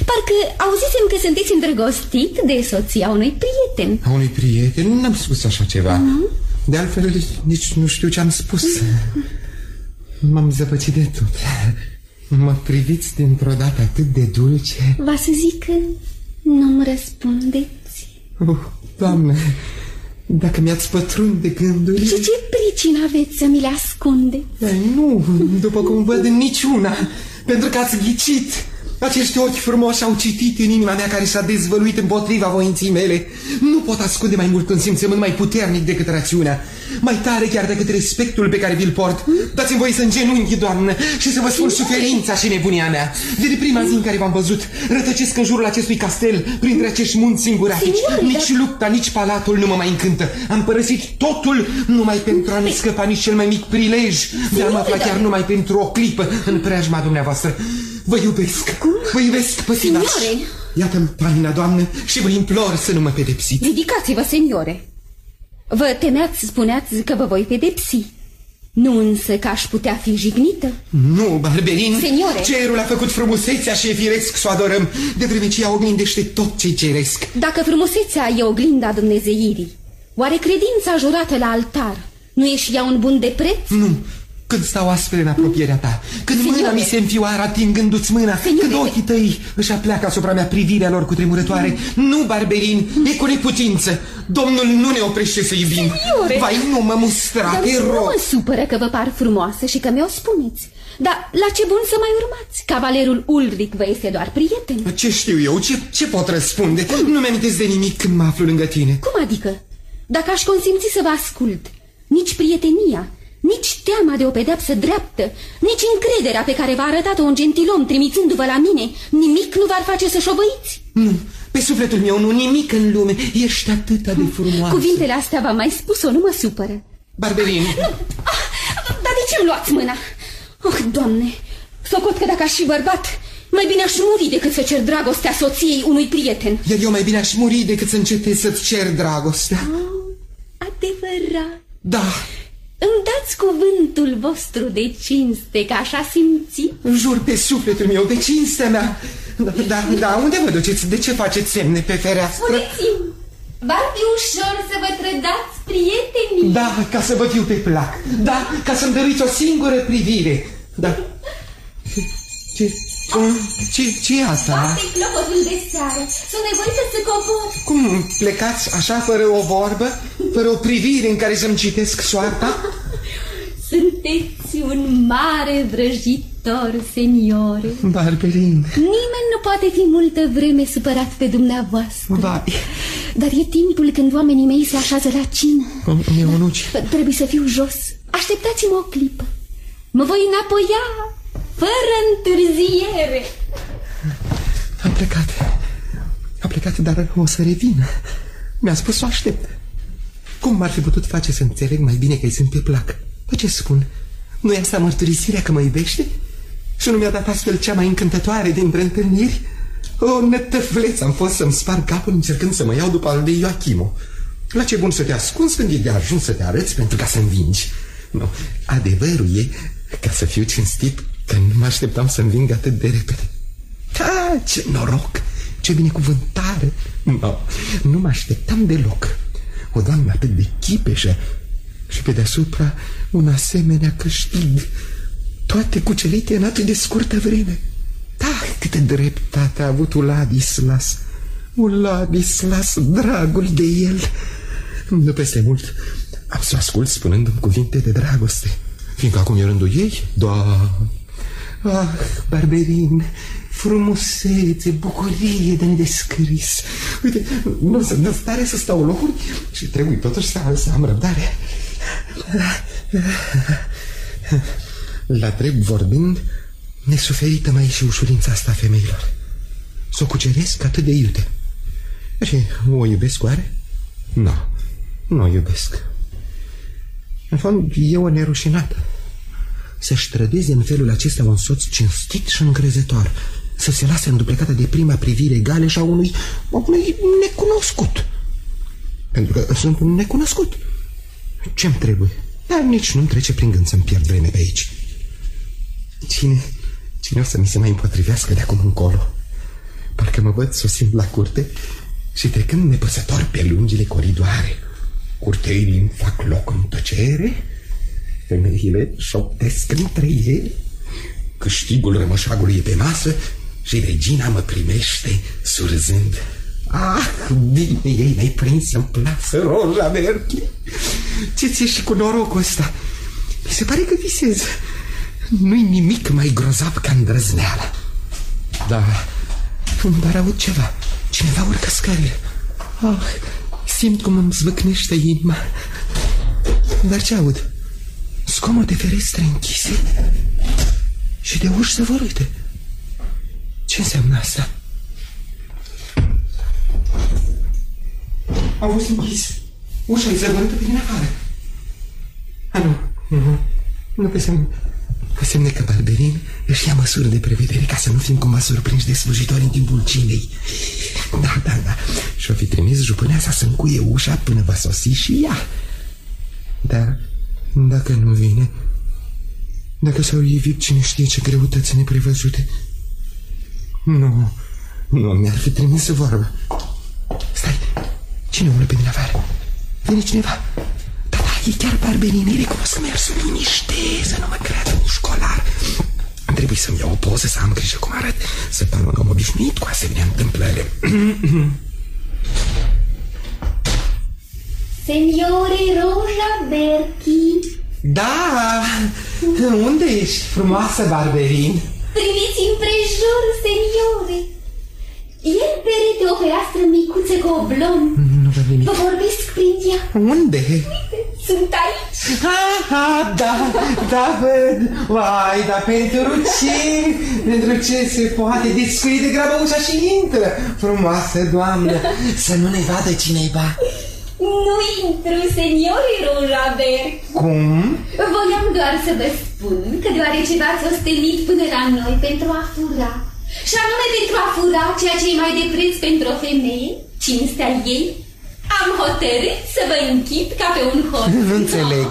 Parcă auzisem că sunteți îndrăgostit de soția unui prieten. A unui prieten? Nu am spus așa ceva. Uh-huh. De altfel, nici nu știu ce am spus. Uh-huh. M-am zăpăcit de tot. Mă priviți dintr-o dată atât de dulce. Va să zic că nu-mi răspundeți. Oh, Doamne, dacă mi-ați pătrunde gânduri... Și ce pricină aveți să mi le ascundeți? Nu, după cum văd, niciuna. Pentru că ați ghicit. Acești ochi frumoși au citit în inima mea, care s-a dezvăluit împotriva voinții mele. Nu pot ascunde mai mult un simțământ mai puternic decât rațiunea, mai tare chiar decât respectul pe care vi-l port. Dați-mi voie să îngenunchi, Doamnă, și să vă spun suferința și nebunia mea. De, de prima zi în care v-am văzut, rătăcesc în jurul acestui castel, printre acești munți singuratici. Nici lupta, nici palatul nu mă mai încântă. Am părăsit totul numai pentru a nu scăpa nici cel mai mic prilej de a mă afla chiar numai pentru o clipă în preajma dumneavoastră. Vă iubesc! Cum? Vă iubesc, pătinaș! Signore! Iată-mi panina, Doamnă, și vă implor să nu mă pedepsiți! Ridicați-vă, signore! Vă temeați, spuneați că vă voi pedepsi. Nu însă că aș putea fi jignită. Nu, Barberine! Signore! Cerul a făcut frumusețea și e firesc să o adorăm, de vreme ce ea oglindește tot ce-i ceresc. Dacă frumusețea e oglinda dumnezeirii, oare credința jurată la altar nu e și ea un bun de preț? Nu! Când stau astfel în apropierea ta, când Signore. Mâna mi se înfioară atingându-ți mâna, Signore. Când ochii tăi își apleacă asupra mea privirea lor cutremurătoare, mm. Nu, Barberine, mm. E cu neputință. Domnul nu ne oprește să iubim. Signore. Vai, nu mă mustra, te rog. Nu mă supără că vă par frumoasă și că mi-o spuneți. Dar la ce bun să mai urmați? Cavalerul Ulric vă este doar prieten. Ce știu eu, ce, ce pot răspunde? Mm. Nu mi-amintesc de nimic când mă aflu lângă tine. Cum adică? Dacă aș consimți să vă ascult, nici prietenia, nici teama de o pedeapsă dreaptă, nici încrederea pe care v-a arătat-o un gentilom trimițându-vă la mine, nimic nu v-ar face să șovăiți? Nu, pe sufletul meu nu, nimic în lume. Ești atâta de frumoasă. Cuvintele astea v-am mai spus-o, nu mă supără. Barberine! Nu! Ah, dar de ce-mi luați mâna? Oh, Doamne, socot că dacă aș fi bărbat, mai bine aș muri decât să cer dragostea soției unui prieten. Iar eu mai bine aș muri decât să încetez să-ți cer dragostea. Oh, adevărat? Da. Îmi dați cuvântul vostru de cinste că așa simți? Jur pe sufletul meu, de cinstea mea. Da, da, da, unde vă duceți? De ce faceți semne pe fereastră? Spuneți-mi, va fi ușor să vă trădați prietenii? Da, ca să vă fiu pe plac. Da, ca să-mi dăruiți o singură privire. Da. Ce... Ce, ce e asta? Asta e clopotul de seară. Sunt nevoită să cobor. Cum? Plecați așa fără o vorbă? Fără o privire în care să-mi citesc soarta? Sunteți un mare vrăjitor, seniore. Barberine. Nimeni nu poate fi multă vreme supărat pe dumneavoastră. Vai. Dar e timpul când oamenii mei se așează la cină. Mionuci. Trebuie să fiu jos. Așteptați-mă o clipă. Mă voi înapoia... fără întârziere. A plecat. A plecat, dar o să revină. Mi-a spus să o aștept. Cum m-ar fi putut face să înțeleg mai bine că îi sunt pe plac? Păi ce spun? Nu e asta mărturisirea că mă iubește? Și nu mi-a dat astfel cea mai încântătoare dintre întâlniri? O nătăfleță am fost să-mi spar capul încercând să mă iau după al lui Ioachimo. La ce bun să te ascunzi când e de ajuns să te arăți pentru ca să învingi? Nu, adevărul e, ca să fiu cinstit, că nu mă așteptam să înving atât de repede. Ah, ce noroc! Ce binecuvântare! No, nu mă așteptam deloc. O doamnă atât de chipeșă și pe deasupra un asemenea câștig. Toate cucerite în atât de scurtă vreme. Da, câtă dreptate a avut Uladislas. Uladislas, dragul de el. Nu peste mult am să ascult spunându-mi cuvinte de dragoste, fiindcă acum e rândul ei, da. Ah, Barberine, frumusețe, bucurie de nedescris. Uite, nu sunt în stare să stau locuri și trebuie totuși să, să am răbdare. La drept vorbind, nesuferită mai e și ușurința asta a femeilor. S-o cuceresc atât de iute. Și o iubesc oare? Nu, nu o iubesc. În fond, e o nerușinată să-și trădeze în felul acesta un soț cinstit și încrezător, să se lase înduplecată de prima privire egală și a unui, unui necunoscut. Pentru că sunt un necunoscut. Ce-mi trebuie? Dar nici nu-mi trece prin gând să-mi pierd vreme pe aici. Cine, cine o să mi se mai împotrivească de acum încolo? Parcă mă văd sosind la curte și trecând nepăsător pe lungile coridoare. Curteirii îmi fac loc în tăcere, femeile șoptesc între ele, câștigul rămășagului e pe masă și regina mă primește surzând. Ah, bine ei mi-ai prins în plasă, Roja Merchie. Ce ți-e și cu norocul ăsta? Mi se pare că visez. Nu-i nimic mai grozav ca îndrăzneala. Da, îmi dar aud ceva. Cineva urcă scările. Ah, simt cum îmi zvâcnește inima. Dar ce aud? Zgomot de ferestre închise și de uși zăvorâte. Ce înseamnă asta? Auzi închis. Ușa-i zăvorâtă pe din afară. A, nu, nu, nu pe semne. Pe semne că Barberine își ia măsuri de prevedere ca să nu fim cumva surprinși de slujitori în timpul cinei. Da, da, da. Și-o fi trimis jupâneasa să încuie ușa până va sosi și ea. Dar dacă nu vine, dacă s-au ivit cine știe ce greutăți neprevăzute. Nu, nu mi-ar fi trimis vorba. Stai, cine umblă pe din afară? Vine cineva. Da, da, e chiar Barberine, recunosc mersul, liniște, să nu mă creadă un școlar. Trebuie să-mi iau o poză, să am grijă cum arăt, să par un om obișnuit cu asemenea întâmplări. Seniore Roja Merchie. Da, unde ești, frumoasă Barberine? Priviți împrejur, seniore. E în perete o fereastră micuță cu oblon. Nu vă nimic. Vă vorbesc prin ea. Unde? Uite, sunt aici. Aha, da, da, văd. Uai, dar pentru ce? Pentru ce se poate descui de grabă ușa și intră? Frumoasă doamnă, să nu ne vadă cineva. Nu intru, seniori Roja Merchie. Cum? Voiam doar să vă spun că deoarece v-ați ostenit până la noi pentru a fura, și anume pentru a fura ceea ce e mai de preț pentru o femeie, cinstea ei, am hotărât să vă închid ca pe un hoț. Nu înțeleg.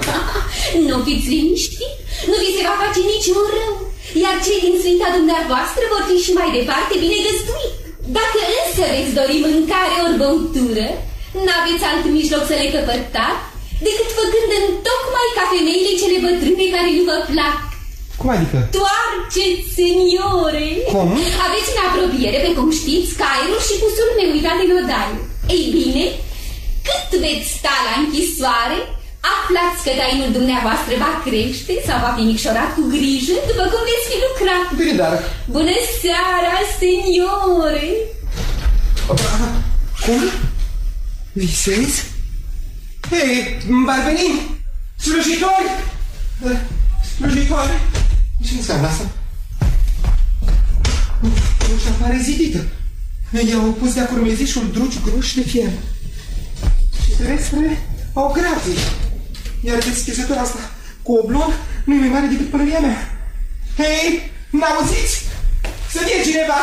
Nu fiți liniștit, nu vi se va face niciun rău, iar cei din suita dumneavoastră vor fi și mai departe bine găzduit. Dacă însă veți dori mâncare ori băutură, n-aveți alt mijloc să le căpătați decât făcând în tocmai ca femeile cele bătrâne care nu vă plac. Cum adică? Toarceți, seniore! Cum? Aveți în apropiere, pe cum știți, cairul și pusul neuitat în odaiu. Ei bine, cât veți sta la închisoare, aflați că tainul dumneavoastră va crește sau va fi micșorat cu grijă după cum veți fi lucrat. Bine, dar... Bună seara, seniore! Cum? Visezi? Hei, Barberine! Slujitori! Slujitori! Ce înseamnă asta? Ușa pare zidită. I-au pus de-a curmezișul druci groși de fier. Și ferestrele au gratii. Iar deschizătura asta cu oblon nu e mai mare decât pălăria mea. Hei, n-auziți? Să fie cineva!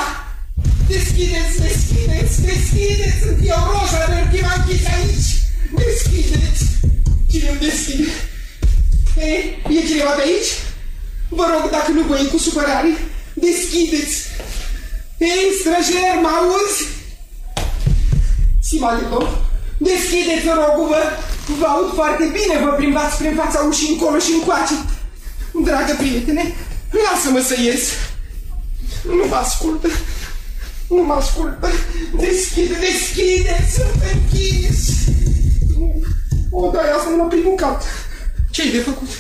Deschideți, deschideți, deschideți! Sunt eu, Roja Merchie, m-am închis aici! Deschideți! Cine-mi deschide? Ei, e cineva de aici? Vă rog, dacă nu voi cu supărare, deschideți! Ei, străjer, mă auzi? Simalicov, deschideți, vă rog, vă, vă aud foarte bine, vă plimbați prin fața ușii încolo și încoace. Dragă prietene, lasă-mă să ies. Nu mă ascultă. Nu mă ascultă. Deschide, deschide, sunt închis. O, da, asta nu l-a primit în cap. Ce-i de făcut?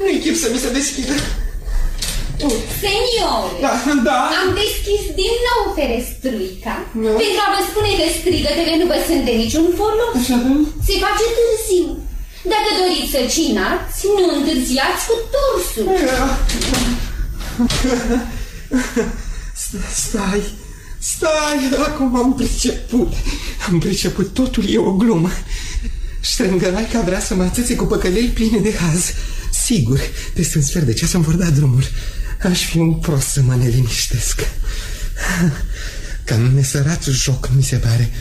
Nu-i chip să mi se deschidă. Seniore, da, da. Am deschis din nou ferestruica, da, pentru a vă spune că strigătele nu vă sunt de niciun folos. Așa, da. Se face târziu. Dacă doriți să cinați, nu întârziați cu torsul. Stai, stai, acum am priceput. Am priceput, totul e o glumă. Ștrângăraica vrea să mă ațețe cu păcălei pline de haz. Sigur, peste un sfert de ceas îmi vor da drumul. Aș fi un prost să mă neliniștesc. Cam nesărat joc, mi se pare.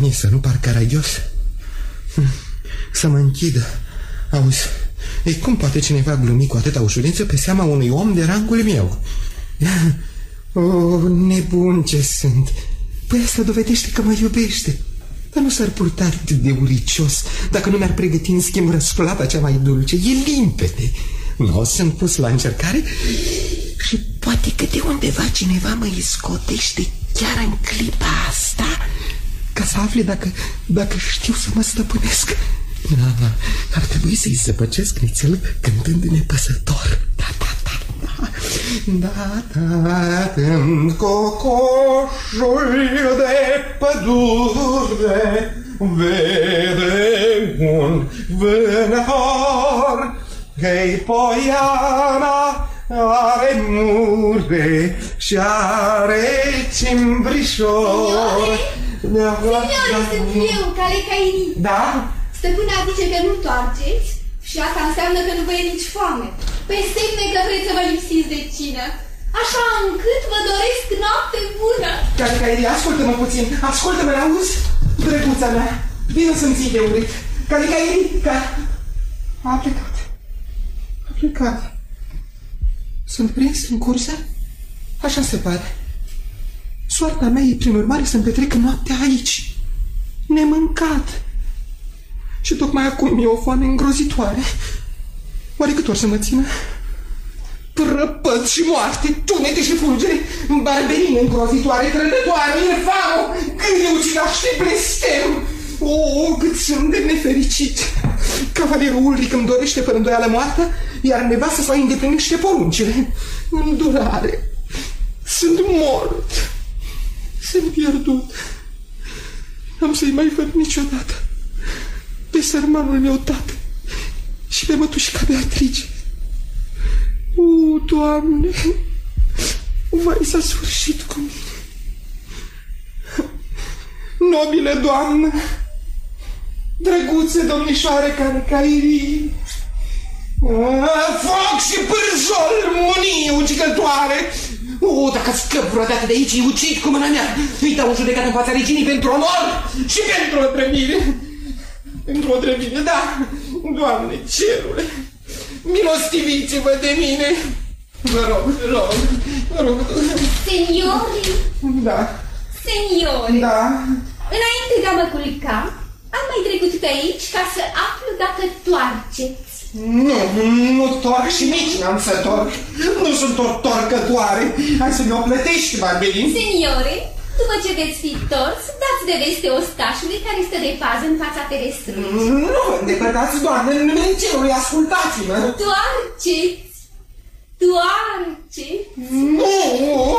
Mie să nu par caragios. Să mă închidă. Auzi, Ei, cum poate cineva glumi cu atâta ușurință pe seama unui om de rangul meu? O, nebun ce sunt! Păi asta dovedește că mă iubește. Dar nu s-ar purta atât de uricios dacă nu mi-ar pregăti în schimb răsplata cea mai dulce. E limpede. Nu, sunt pus la încercare și poate că de undeva cineva mă iscotește chiar în clipa asta ca să afle dacă, dacă știu să mă stăpânesc. Da, da, ar trebui să-i zăpăcesc nițel cântând nepăsător. Da, da, da, da, da, da. Când cocoșul de pădure vede un vânător, că-i poiana are mure și are cimbrișor. Signori, sunt eu, Calecaini. Da? Stăpâna zice că nu întoarceți și asta înseamnă că nu vă e nici foame. Pe semne că vreți să vă lipsiți de cină. Așa încât vă doresc noapte bună. Calecaini, ascultă-mă puțin, ascultă-mă, n-auzi? Drăguța mea, vino să-mi ții de urit. Calecaini, ca... A plecat. A plecat. Sunt prins în cursă? Așa se pare. Soarta mea e, prin urmare, să-mi petrec noaptea aici, nemâncat. Și tocmai acum e o foame îngrozitoare. Oare cât ori să mă țină? Prăpăd și moarte, tunete și fulgere, barberine îngrozitoare, trădătoare, infamă, gândeu, cigaș și blestem. O, oh, cât sunt de nefericit! Cavalerul Ulric îmi dorește fără îndoială moartea, iar nevastă să îndeplinește poruncile. Îndurare! Sunt mort! Sunt pierdut! N-am să-i mai văd niciodată pe sărmanul meu tată și pe mătușica Beatrice. O, Doamne! Vai, s-a sfârșit cu mine! Nobile doamnă, drăguțe domnișoare Calecaini, foc și pârjol, munie ucigătoare! O, dacă scăp vreodată de aici, îi ucid cu mâna mea, îi dau judecată în fața reginii pentru onor și pentru o drăbire. Pentru o drăbire, da, Doamne cerule, milostiviți-vă de mine! Vă rog, vă rog, vă rog... Seniorii? Da. Seniori, da. Înainte de a mă culca, am mai trecut pe aici ca să aflu dacă toarceți. Nu, nu torc și nici n-am să torc. Nu sunt o torcătoare. Hai să mi-o plătești, Barberin. Seniore, după ce veți fi tors, dați de veste ostașului care stă de pază în fața ferestrului. Nu vă îndepărtați, Doamne, în numele Cerului, ascultați-mă. Toarceți! Toarce! Nu,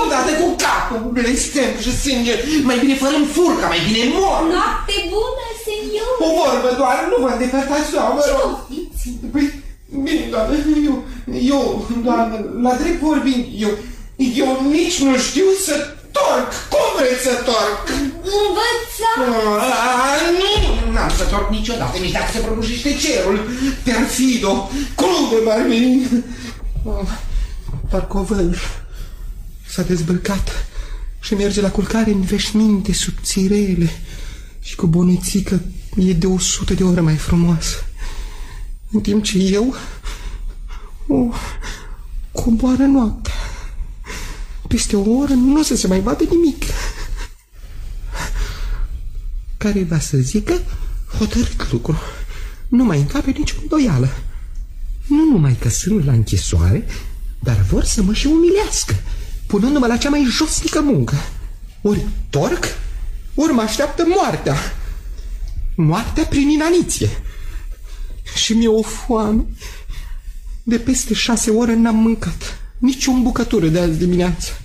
odată cu capul, blestem și sânge, mai bine fără-mi furca, mai bine mor! Noapte bună, senior! O vorbă doar, nu vă îndepărtați, doamnă! Ce poftiți? Păi, bine, doamnă, eu, eu, doamnă, la drept vorbind, eu, eu nici nu știu să torc, cum vreți să torc? Învățați! Nu, n-am să torc niciodată, nici dacă se prăbușește cerul, perfido, crudă, Barberin! Parcovăl s-a dezbrăcat și merge la culcare în veșminte subțirele și cu bonițică e de o sută de ore mai frumoasă. În timp ce eu o coboară noaptea. Peste o oră nu o să se mai vadă nimic. Care va să zică hotărât lucru. Nu mai încape nicio îndoială. Nu numai că sunt la închisoare, dar vor să mă și umilească, punându-mă la cea mai josnică muncă. Ori torc, ori mă așteaptă moartea. Moartea prin inaniție. Și mi-e o foame. De peste șase ore n-am mâncat nici o bucătură de azi dimineață.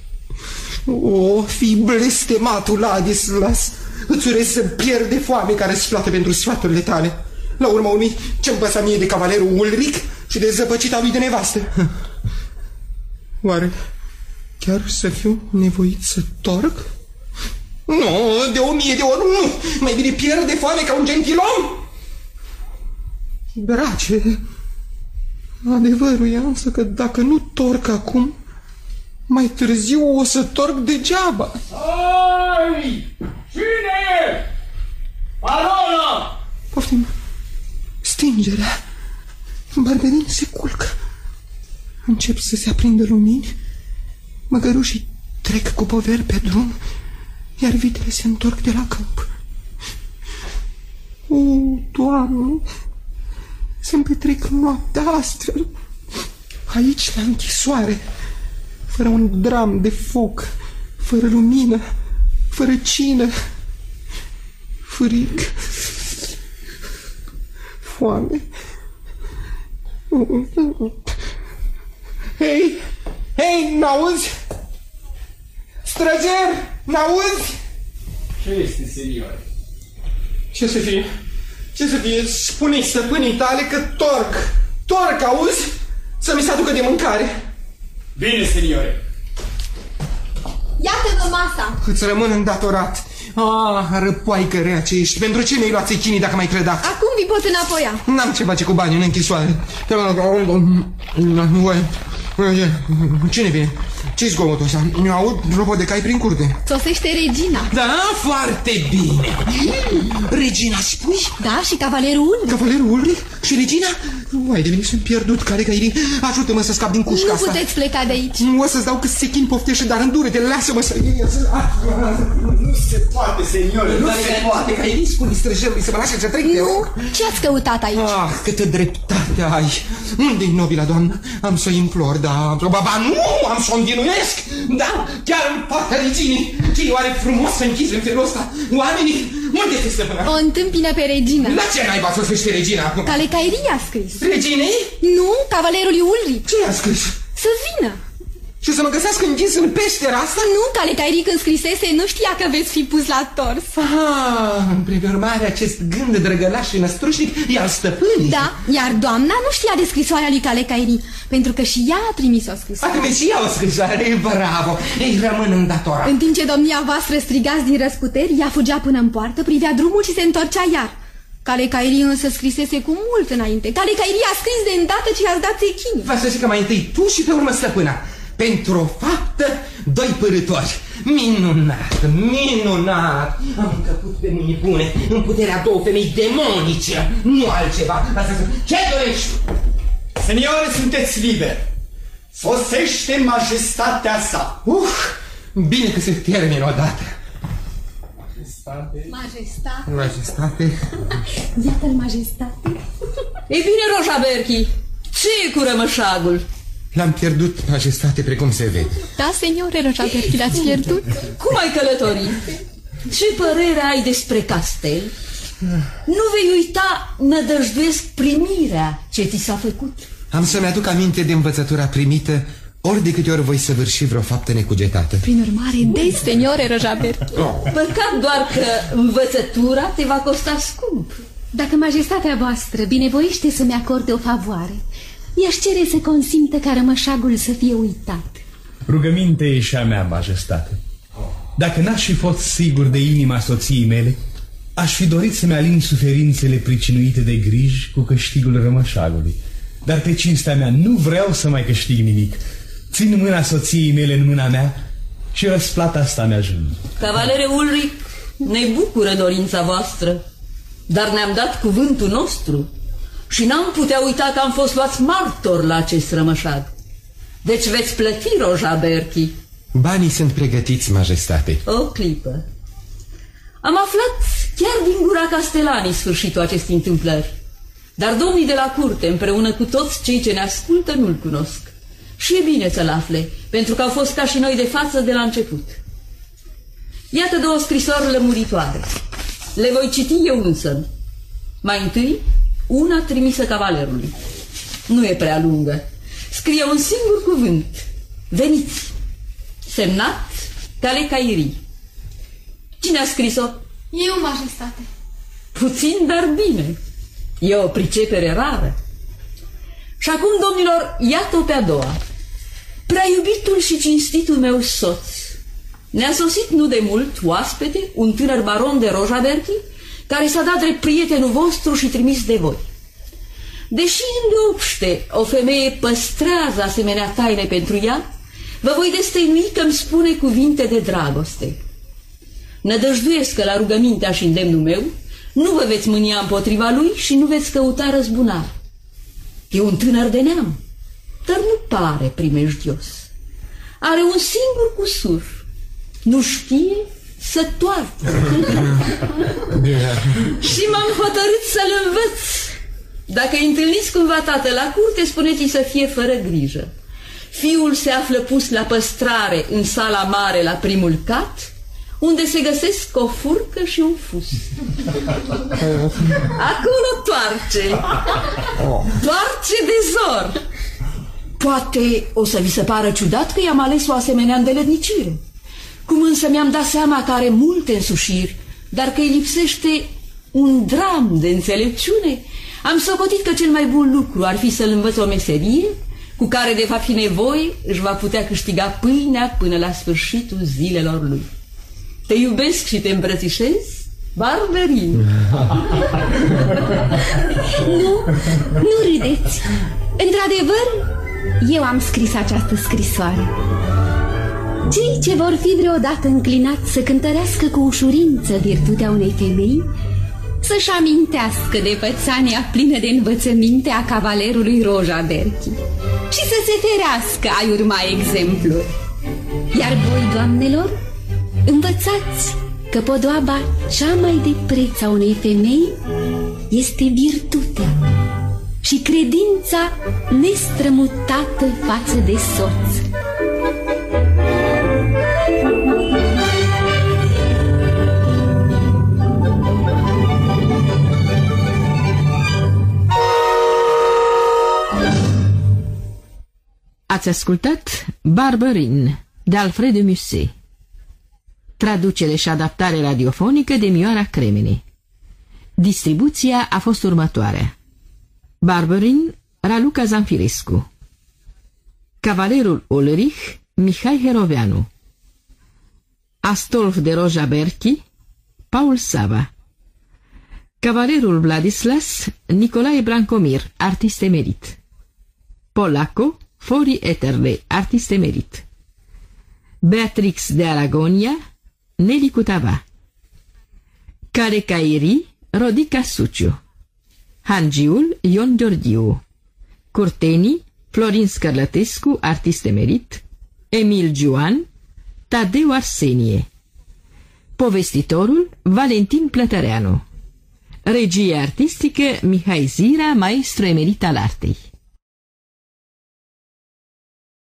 O, fi blestematul Adislas, îți urez să pierd de foame care-ți plată pentru sfaturile tale. La urma unui ce-mi păsa mie de cavalerul Ulric și de zăpăcita lui de nevastă. Oare chiar să fiu nevoit să torc? Nu, de o mie de ori nu! Mai bine pierd de foame ca un gentilom! Brace, adevărul e însă că dacă nu torc acum, mai târziu o să torc degeaba. Ai! Cine? Parola! Poftim! Stingerea! Barberine se culcă. Încep să se aprindă lumini. Măgărușii trec cu poveri pe drum, iar vitele se întorc de la câmp. O, Doamne, se-mi petrec noaptea astră aici, la închisoare, fără un dram de foc, fără lumină, fără cină, frig, foame. Hei, hei, n-auzi? Străger, n-auzi? Ce este, senior? Ce să fie? Ce să fie? Spune-i stăpânii tale că torc, torc, auzi? Să mi se aducă de mâncare. Bine, seniore. Iată-vă masa. Îți rămân îndatorat. Ah, răpoaică rea ce ești. Pentru ce mi-ai luat țechinii dacă mai credat? Acum vi pot înapoia. N-am ce face cu banii în închisoare. Cine vine? Ce-i zgomotul ăsta? Eu aud ropo de cai prin curte. Sosește regina. Da, foarte bine. Regina, spui? Da, și cavalerul Ulric. Cavalerul Ulric? Și regina? Uai, de mine sunt pierdut, care cairin. Ajută-mă să scap din cușca asta. Nu puteți pleca de aici. Nu o să-ți dau cât sechin poftește, dar îndură-te, lasă-mă să... Nu se poate, senior, nu se poate. Cairin, spune-i străjerului să mă lasă să trec de rog. Ce-ați căutat aici? Ah, câtă dreptate ai. Unde-i nobila doamnă? Am să-i implor, da. Ba, nu, am să-o învinuiesc. Da, chiar în partea reginii. Ce-i oare frumos să închizi în felul ăsta? Oamenii, unde te stăpâna? O întâmpină pe regina. La ce naiba sosește regina acum? Cale Cairin a scris. Reginei? Nu, cavalerului Ulric. Ce i-a scris? Să vină. Și să mă găsească închis în peștera asta? Nu, Cale Cairin când scrisese nu știa că veți fi pus la tors. Ah, prin urmare acest gând drăgălaș și năstrușnic i-ar stăpâni. Da, iar doamna nu știa de scrisoarea lui Cale Cairin, pentru că și ea a trimis o scrisoare. A trimis și ea o scrisoare, bravo, ei rămân îndatorat. În timp ce domnia voastră strigați din răzputeri, ea fugea până în poartă, privea drumul și se întorcea iar. Cale Cairin însă scrisese cu mult înainte. Cale Cairin a scris de îndată ce i-ați dat țechinii. Vă să zic că mai întâi tu și pe urmă stăpâna. Pentru o faptă, doi părători. Minunat, minunat. Am încăput pe mine bune în puterea două femei demonice. Nu altceva. Ce dorești? Seniore, sunteți liberi. Sosește majestatea sa. Uf, bine că se termină odată. Majestate. Majestate. Majestate. Iată-l, majestate. Ei bine, Rojaberchi, ce-i cu rămășagul? L-am pierdut, majestate, precum se vede. Da, seniore Rojaberchi, l-ați pierdut? Cum ai călătorit? Ce părere ai despre castel? Nu vei uita, nădăjduiesc, primirea ce ți s-a făcut. Am să-mi aduc aminte de învățătura primită ori de câte ori voi săvârși vreo faptă necugetată. Prin urmare, dei, seniore Rojaberchi. Păcat doar că învățătura te va costa scump. Dacă majestatea voastră binevoiește să-mi acorde o favoare, i-aș cere să consimtă ca rămășagul să fie uitat. Rugăminte e și a mea, majestate. Dacă n-aș fi fost sigur de inima soției mele, aș fi dorit să-mi alin suferințele pricinuite de griji cu câștigul rămășagului. Dar pe cinstea mea nu vreau să mai câștig nimic. Țin mâna soției mele în mâna mea și răsplata asta mi-ajunge. Cavalere Ulric, ne bucură dorința voastră, dar ne-am dat cuvântul nostru și n-am putea uita că am fost luați martori la acest rămășag. Deci veți plăti, Rojaberchi. Banii sunt pregătiți, majestate. O clipă. Am aflat chiar din gura castelanii sfârșitul acestei întâmplări, dar domnii de la curte, împreună cu toți cei ce ne ascultă, nu-l cunosc. Și e bine să-l afle, pentru că au fost ca și noi de față de la început. Iată două scrisori lămuritoare. Le voi citi eu însă. Mai întâi, una trimisă cavalerului. Nu e prea lungă. Scrie un singur cuvânt. Veniți! Semnat Cale Cairin. Cine a scris-o? Eu, majestate. Puțin, dar bine. E o pricepere rară. Și acum, domnilor, iată-o pe a doua. Prea iubitul și cinstitul meu soț. Ne-a sosit nu de mult, oaspete, un tânăr baron de Rojaberchi, care s-a dat drept prietenul vostru și trimis de voi. Deși îndeopște o femeie păstrează asemenea taine pentru ea, vă voi destăinui că îmi spune cuvinte de dragoste. Nădăjduiesc că la rugămintea și îndemnul meu nu vă veți mânia împotriva lui și nu veți căuta răzbunare. E un tânăr de neam, dar nu pare primejdios. Are un singur cusur. Nu știe să toartă. Și m-am hotărât să-l învăț. Dacă-i întâlniți cumva tată la curte, spuneți-i să fie fără grijă. Fiul se află pus la păstrare în sala mare la primul cat, unde se găsesc o furcă și un fus. Acolo toarce. Toarce de zor. Poate o să vi se pară ciudat că i-am ales o asemenea îndeletnicire. Cum însă mi-am dat seama că are multe însușiri, dar că îi lipsește un dram de înțelepciune, am socotit că cel mai bun lucru ar fi să-l învăț o meserie cu care de va fi nevoie își va putea câștiga pâinea până la sfârșitul zilelor lui. Te iubesc și te îmbrățișez, Barberine. Nu, nu râdeți. Într-adevăr, eu am scris această scrisoare. Cei ce vor fi vreodată înclinați să cântărească cu ușurință virtutea unei femei, să-și amintească de pățania plină de învățăminte a cavalerului Roja Berchi și să se ferească a-i urma exemplul. Iar voi, doamnelor, învățați că podoaba cea mai de preț a unei femei este virtutea și credința nestrămutată față de soț. Ați ascultat Barberine, de Alfred de Musset. Traducere și adaptare radiofonică de Mioara Cremene. Distribuția a fost următoarea. Barberine, Raluca Zanfirescu. Cavalerul Ulrich, Mihai Herovianu. Astolf de Roja Berchi, Paul Sava. Cavalerul Vladislas, Nicolae Blancomir, artist emerit. Polaco, Fory Etterle, artist emerit. Beatrix de Aragona, Nelly Cutava. Carecairi, Rodi Cassuccio. Hangiul, Ion Gheorghiu. Curtenii, Florin Scărlătescu, artist emerit. Emil Giuan, Tadeu Arsenie. Povestitorul, Valentin Plătăreanu. Regie artistică, Mihai Zira, maestru emerit al artei.